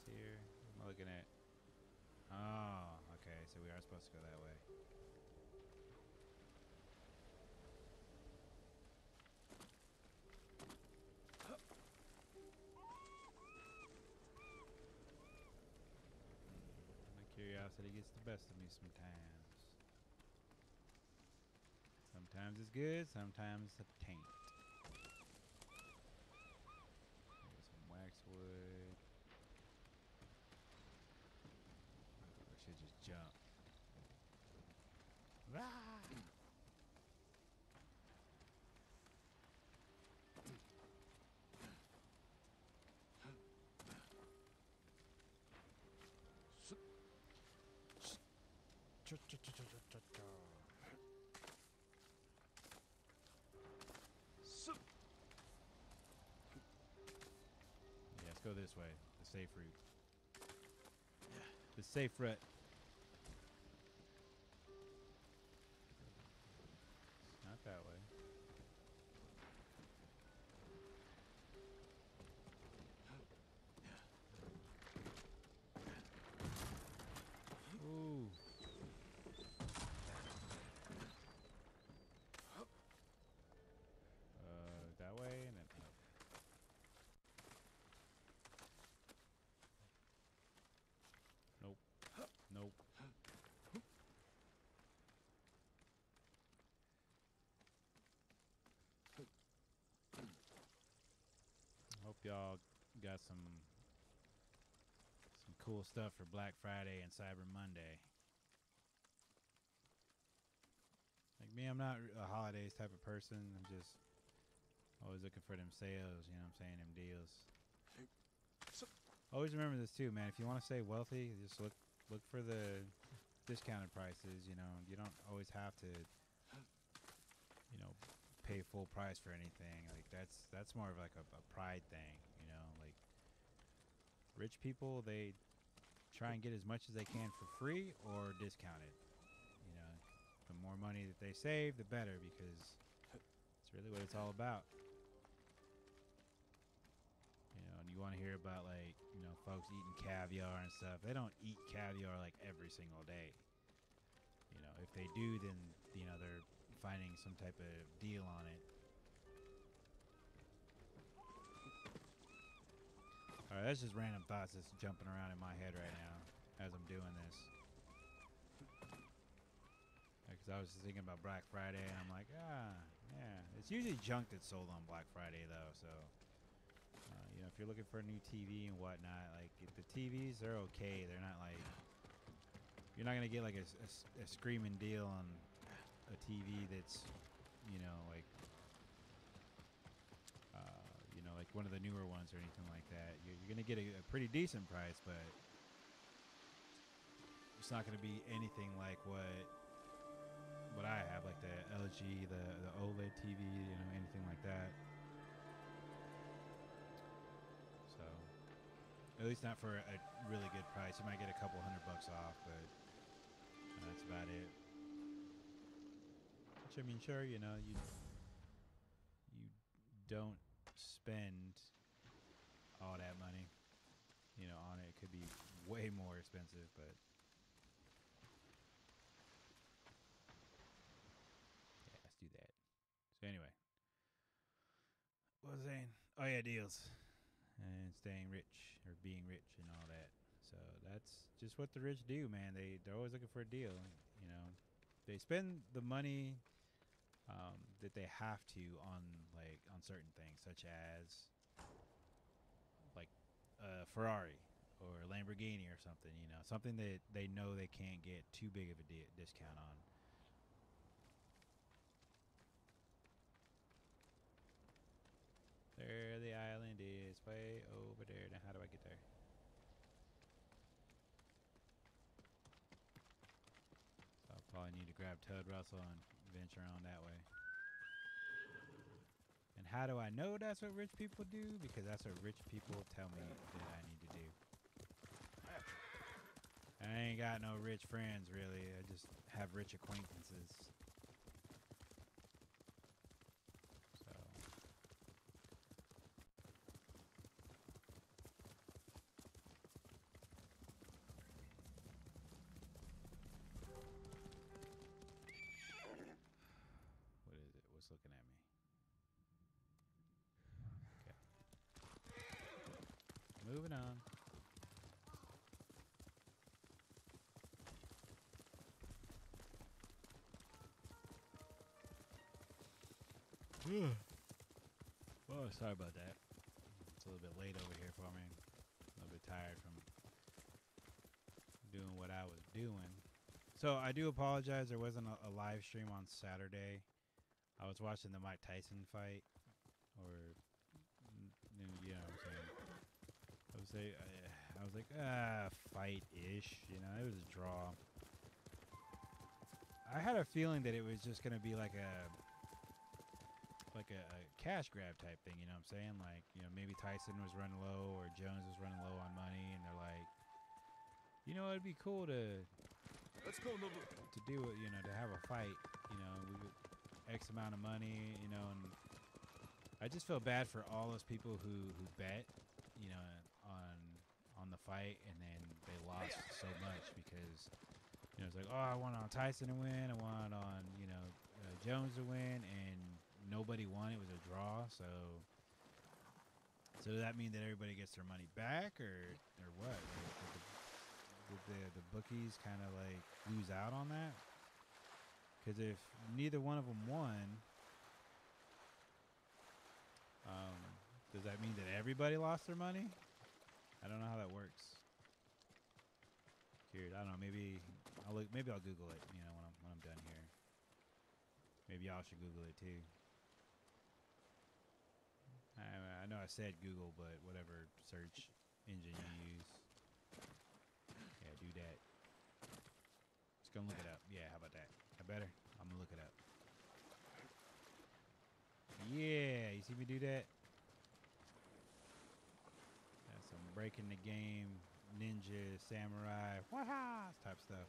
Here. What am I looking at? Oh, okay, so we are supposed to go that way. My curiosity gets the best of me sometimes. Sometimes it's good, sometimes it's a taint. There's some waxwood. Just jump. Rah! Yeah, let's go this way. The safe route. The safe route. That way. Ooh. That way and then up. Nope. Nope. Y'all got some cool stuff for Black Friday and Cyber Monday. Like me, I'm not a holidays type of person. I'm just always looking for them sales, you know what I'm saying, them deals. Always remember this too, man. If you want to stay wealthy, just look for the discounted prices, you know. You don't always have to, you know, pay full price for anything. Like that's more of like a pride thing, you know. Like rich people, they try and get as much as they can for free or discounted. You know, the more money that they save, the better, because it's really what it's all about. You know, and you you want to hear about, like, you know, folks eating caviar and stuff, they don't eat caviar like every single day. You know, if they do, then, you know, they're finding some type of deal on it. Alright, that's just random thoughts that's jumping around in my head right now as I'm doing this. Because I was just thinking about Black Friday, and I'm like, ah, yeah. It's usually junk that's sold on Black Friday, though, so... you know, if you're looking for a new TV and whatnot, like, if the TVs, they're okay. They're not, like... You're not going to get, like, a screaming deal on a TV that's, you know, like... you know, like one of the newer ones or anything like that. You're going to get a pretty decent price, but... It's not going to be anything like what I have, like the LG, the OLED TV, you know, anything like that. So, at least not for a really good price. You might get a couple $100 off, but that's about it. Which, I mean, sure, you know, you don't spend all that money, you know, on it. It could be way more expensive, but... do that. So anyway, what was I saying? Oh yeah, deals and staying rich or being rich and all that. So that's just what the rich do, man. They're always looking for a deal. You know, they spend the money that they have to on certain things, such as like a Ferrari or a Lamborghini or something. You know, something that they know they can't get too big of a discount on. There the island is, way over there. Now how do I get there? So I'll probably need to grab Tud Russell and venture on that way. And how do I know that's what rich people do? Because that's what rich people tell me that I need to do. I ain't got no rich friends, really. I just have rich acquaintances. Looking at me. Okay. Moving on. Oh, sorry about that. It's a little bit late over here for me. A little bit tired from doing what I was doing. So I do apologize. There wasn't a live stream on Saturday. I was watching the Mike Tyson fight, or, you know what I'm saying. I was like, ah, fight-ish, you know, it was a draw. I had a feeling that it was just going to be like a cash grab type thing, you know what I'm saying? Like, you know, maybe Tyson was running low, or Jones was running low on money, and they're like, you know, it'd be cool to, let's go, to do it, you know, to have a fight, you know, we would, X amount of money, you know, and I just feel bad for all those people who bet, you know, on the fight, and then they lost so much because, you know, it's like, oh, I won on Tyson to win, I won on, you know, Jones to win, and nobody won. It was a draw, so does that mean that everybody gets their money back, or what? Did the bookies kind of like lose out on that? Because if neither one of them won, does that mean that everybody lost their money? I don't know how that works. Curious. I don't know. Maybe I'll look. Maybe I'll Google it. You know, when I'm done here. Maybe y'all should Google it too. I know I said Google, but whatever search engine you use, yeah, do that. Just gonna look it up. Yeah, how about that? I better. I'm gonna look it up. Yeah, you see me do that? That's some breaking the game, ninja, samurai, waha type stuff.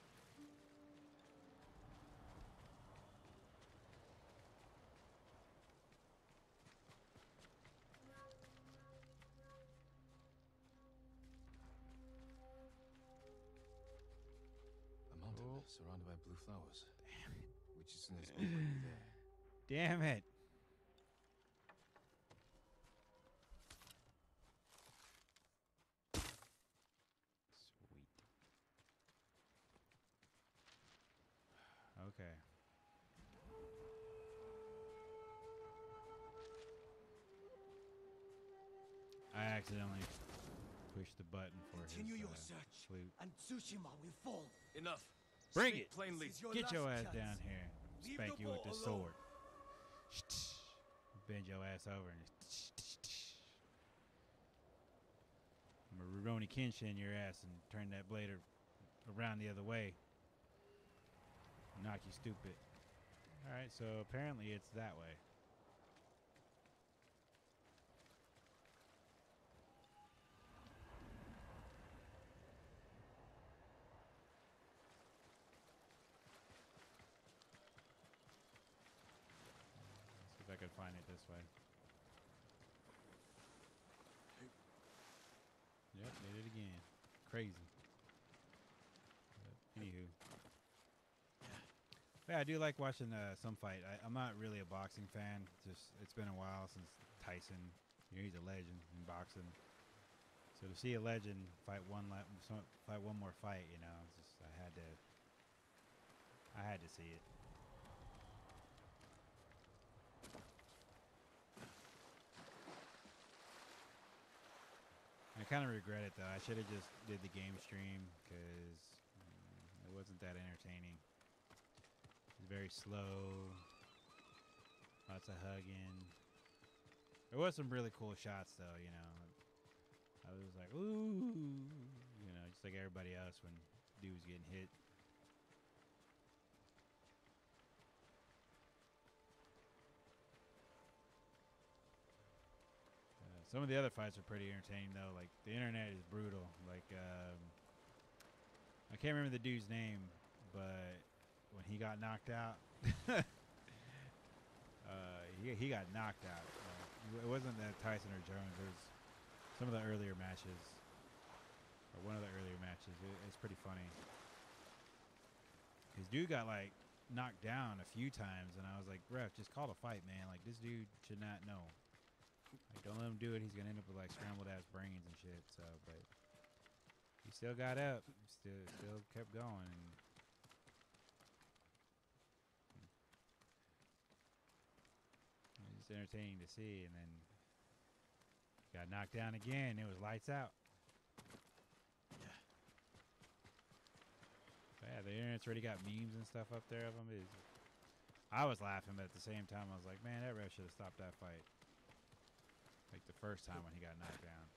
surrounded by blue flowers. Damn it. Which is in this book right there. Damn it. Sweet. Okay. I accidentally pushed the button for his flute. And Tsushima will fall. Enough. Bring it. Plainly. Get your ass down here. Spank you with the sword. Bend your ass over and I'm a Rurouni Kenshin your ass and turn that blade around the other way. Knock you stupid. All right, so apparently it's that way. I could find it this way. Yep, did it again. Crazy. But anywho. Yeah, I do like watching some fight. I'm not really a boxing fan. Just it's been a while since Tyson. You know, he's a legend in boxing. So to see a legend fight one more fight, you know, it's just I had to see it. I kind of regret it though. I should have just did the game stream because it wasn't that entertaining. It's very slow. Lots of hugging. There was some really cool shots though, you know. I was like, ooh, you know, just like everybody else when dude was getting hit. Some of the other fights are pretty entertaining though. Like the internet is brutal. Like I can't remember the dude's name, but when he got knocked out, he got knocked out. It wasn't that Tyson or Jones. It was some of the earlier matches, or one of the earlier matches. It's pretty funny. His dude got like knocked down a few times, and I was like, ref, just call the fight, man. Like this dude should not know. Like, don't let him do it. He's gonna end up with like scrambled ass brains and shit. So, but he still got up. Still kept going. And it was entertaining to see. And then got knocked down again. It was lights out. But yeah, the internet's already got memes and stuff up there of him. I was laughing, but at the same time, I was like, man, that ref should have stopped that fight. Like the first time when he got knocked down.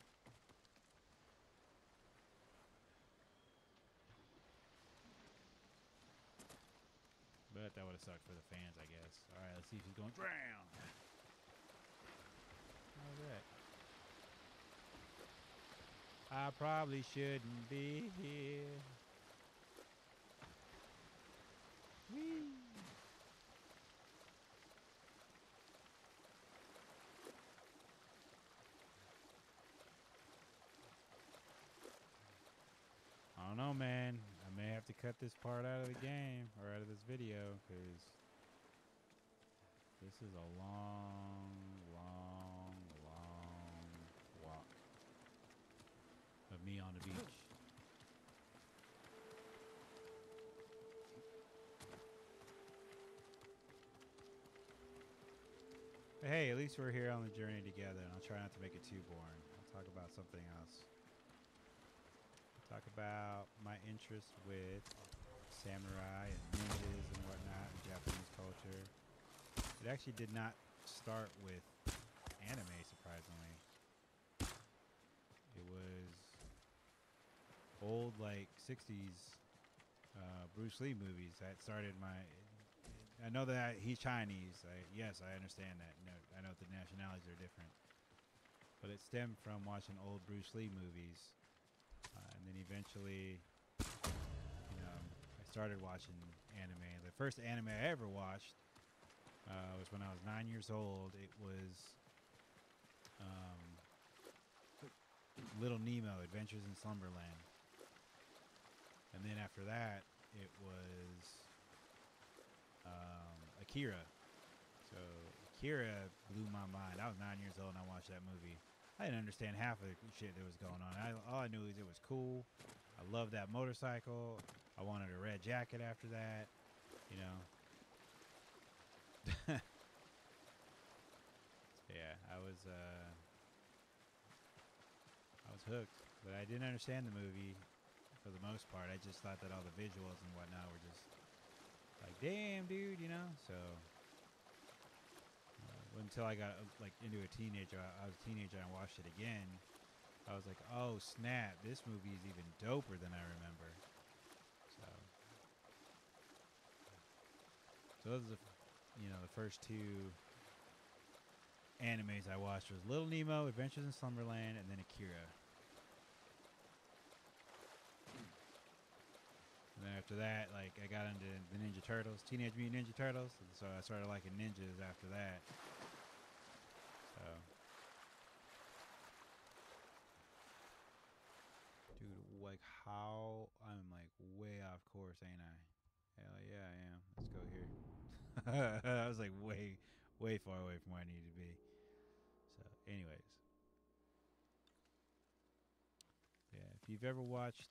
But that would have sucked for the fans, I guess. All right, let's see if he's going down. How's that? I probably shouldn't be here. Whee! I don't know, man. I may have to cut this part out of the game or out of this video because this is a long walk of me on the beach. But hey, at least we're here on the journey together, and I'll try not to make it too boring. I'll talk about something else. Talk about my interest with samurai and ninjas and whatnot and Japanese culture. It actually did not start with anime, surprisingly. It was old, like, 60s Bruce Lee movies that started my... I know that he's Chinese. Yes, I understand that. No, I know the nationalities are different. But it stemmed from watching old Bruce Lee movies. And then eventually, you know, I started watching anime. The first anime I ever watched was when I was 9 years old. It was Little Nemo, Adventures in Slumberland. And then after that, it was Akira. So Akira blew my mind. I was 9 years old and I watched that movie. I didn't understand half of the shit that was going on. All I knew is it was cool. I loved that motorcycle. I wanted a red jacket after that, you know. Yeah, I was hooked, but I didn't understand the movie for the most part. I just thought that all the visuals and whatnot were just like, damn, dude, you know. So until I got like into a teenager, I was a teenager and I watched it again. I was like, oh snap, this movie is even doper than I remember. So those are the, you know, the first two animes I watched was Little Nemo, Adventures in Slumberland, and then Akira. And then after that, like, I got into the Ninja Turtles, Teenage Mutant Ninja Turtles, and so I started liking ninjas after that. So. Dude, like, how? I'm, like, way off course, ain't I? Hell yeah, I am. Let's go here. I was, like, way far away from where I needed to be. So, anyways. Yeah, if you've ever watched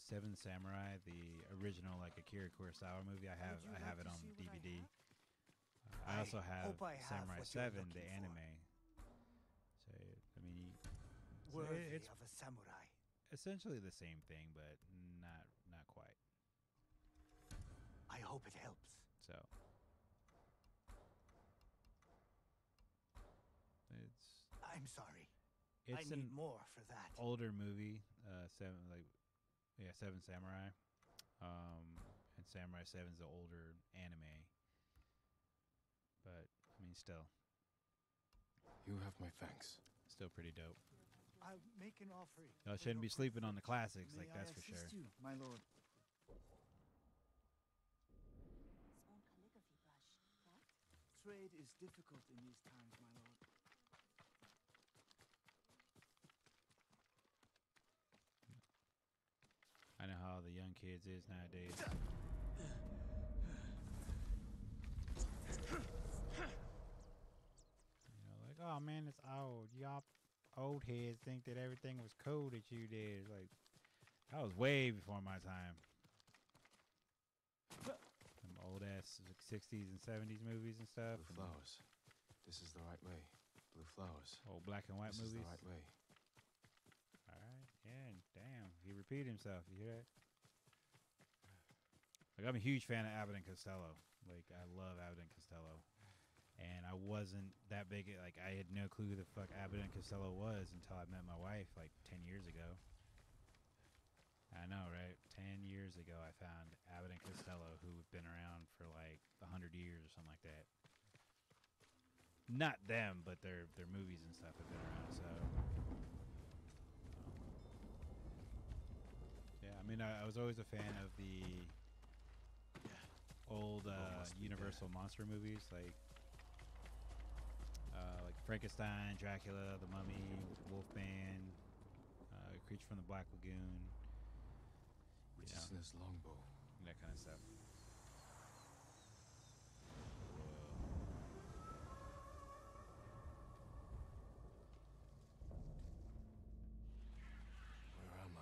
Seven Samurai, the original, like, Akira Kurosawa movie, I have it on DVD. I also have Samurai Seven, the anime. So, I mean, it's of a samurai. Essentially the same thing, but not quite. I hope it helps. So it's. I'm sorry. It's I need more for that. Older movie, Seven Samurai, and Samurai Seven's the older anime. But I mean, still. You have my thanks. Still pretty dope. I'll make an offering. Y'all shouldn't be sleeping on the classics, like that's for sure. You, my lord. Trade is difficult in these times, my lord. I know how the young kids is nowadays. You know, like, oh man, it's old. Y'all old heads think that everything was cool that you did. It's like, that was way before my time. Some old ass 60s and 70s movies and stuff. Blue flowers. This is the right way. Blue flowers. Old black and white movies. This is the right way. All right. Yeah. Damn. He repeated himself. You hear that? Like, I'm a huge fan of Abbott and Costello. Like, I love Abbott and Costello. And I wasn't that big. Like, I had no clue who the fuck Abbott and Costello was until I met my wife like 10 years ago. I know, right? 10 years ago, I found Abbott and Costello, who've been around for like 100 years or something like that. Not them, but their movies and stuff have been around. So, yeah. I mean, I was always a fan of the old Universal monster movies, like Frankenstein, Dracula, The Mummy, Wolfman, Creature from the Black Lagoon. This longbow. That kind of stuff. Where am I?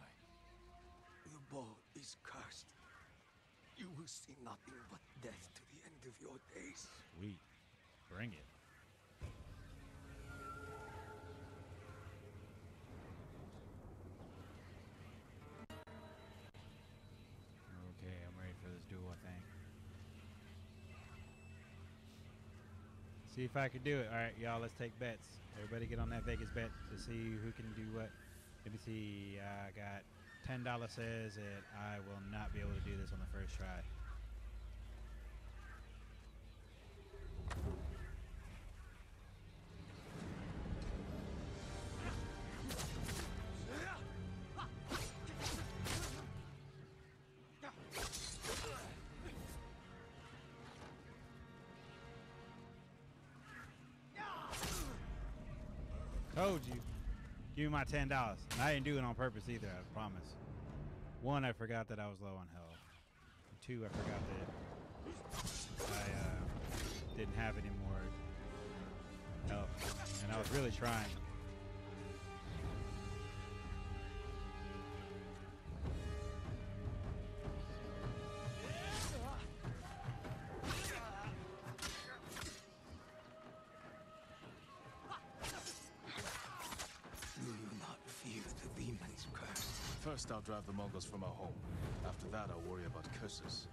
Your bow is cursed. You will see nothing but death to the end of your days. Sweet. Bring it. Okay, I'm ready for this duel thing. See if I can do it. All right, y'all, let's take bets. Everybody get on that Vegas bet to see who can do what. Let me see. I got $10 says that I will not be able to do this on the first try. Told you. Give me my $10. And I didn't do it on purpose either, I promise. One, I forgot that I was low on health. And two, I forgot that I didn't have any more health. And I was really trying. First, I'll drive the Mongols from our home. After that, I'll worry about curses.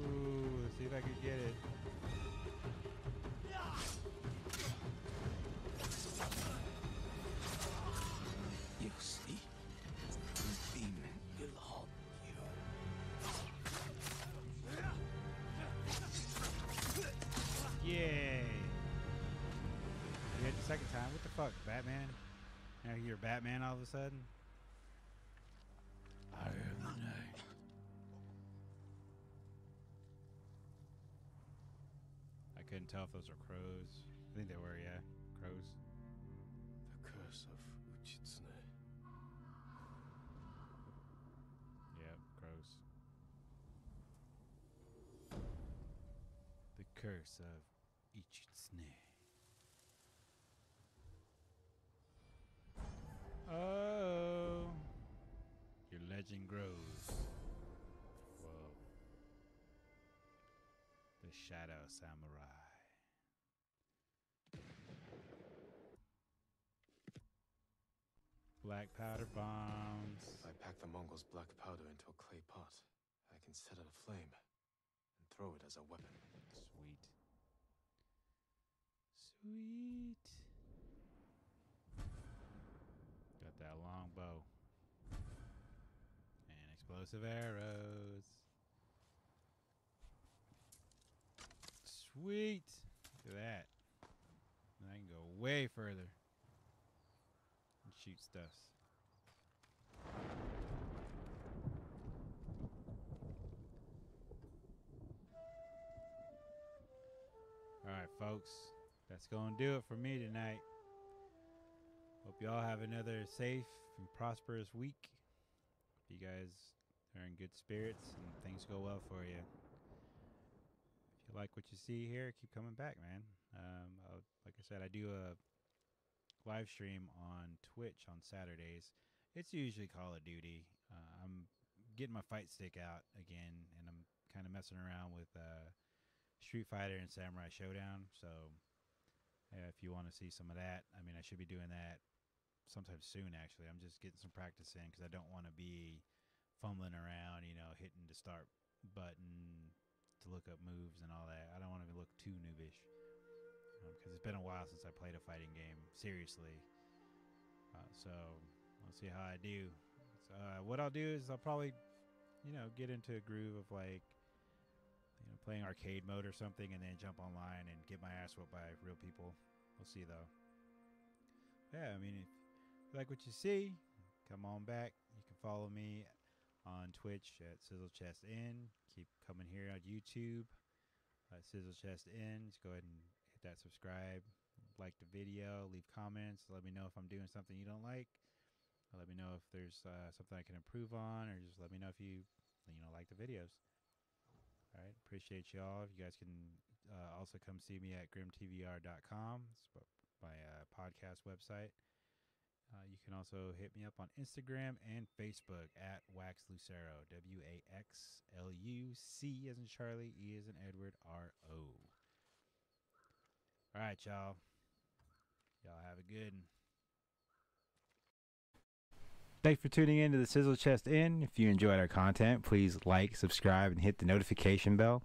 Ooh, let's see if I can get it. You see? Will help you. Yay! You hit the second time. What the fuck, Batman? Now you're Batman all of a sudden? I am the night. I couldn't tell if those were crows. I think they were, yeah. Crows. The curse of Uchitsune. Yep, gross. The curse of Uchitsune. Oh, your legend grows. Whoa. The Shadow Samurai. Black powder bombs. If I pack the Mongols' black powder into a clay pot, I can set it aflame and throw it as a weapon. Sweet. Sweet. Got that long bow. And explosive arrows. Sweet. Look at that. And I can go way further. And shoot stuff. Alright folks, that's gonna do it for me tonight. Hope y'all have another safe and prosperous week. Hope you guys are in good spirits and things go well for you. If you like what you see here, keep coming back, man. Like I said, I do a live stream on Twitch on Saturdays. It's usually Call of Duty. I'm getting my fight stick out again, and I'm kind of messing around with Street Fighter and Samurai Showdown. So if you want to see some of that, I mean, I should be doing that sometime soon, actually. I'm just getting some practice in because I don't want to be fumbling around, you know, hitting the start button to look up moves and all that. I don't want to look too noobish. Because it's been a while since I played a fighting game seriously, so we'll see how I do. So, what I'll do is I'll probably, you know, get into a groove of like, you know, playing arcade mode or something, and then jump online and get my ass whooped by real people. We'll see though. Yeah, I mean, if you like what you see, come on back. You can follow me on Twitch at Sizzle Chest Inn. Keep coming here on YouTube at Sizzle Chest Inn. Just go ahead and that subscribe, like the video, leave comments, let me know if I'm doing something you don't like, let me know if there's something I can improve on, or just let me know if you know, like the videos. All right, appreciate y'all. You guys can also come see me at GrimTVR.com. It's my podcast website. You can also hit me up on Instagram and Facebook at Wax Lucero, W-A-X-L-U-C as in Charlie, E as in Edward, R-O. All right, y'all. Y'all have a good one. Thanks for tuning in to the Sizzle Chest Inn. If you enjoyed our content, please like, subscribe, and hit the notification bell.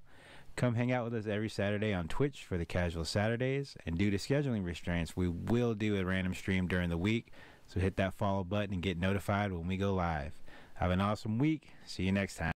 Come hang out with us every Saturday on Twitch for the casual Saturdays. And due to scheduling restraints, we will do a random stream during the week. So hit that follow button and get notified when we go live. Have an awesome week. See you next time.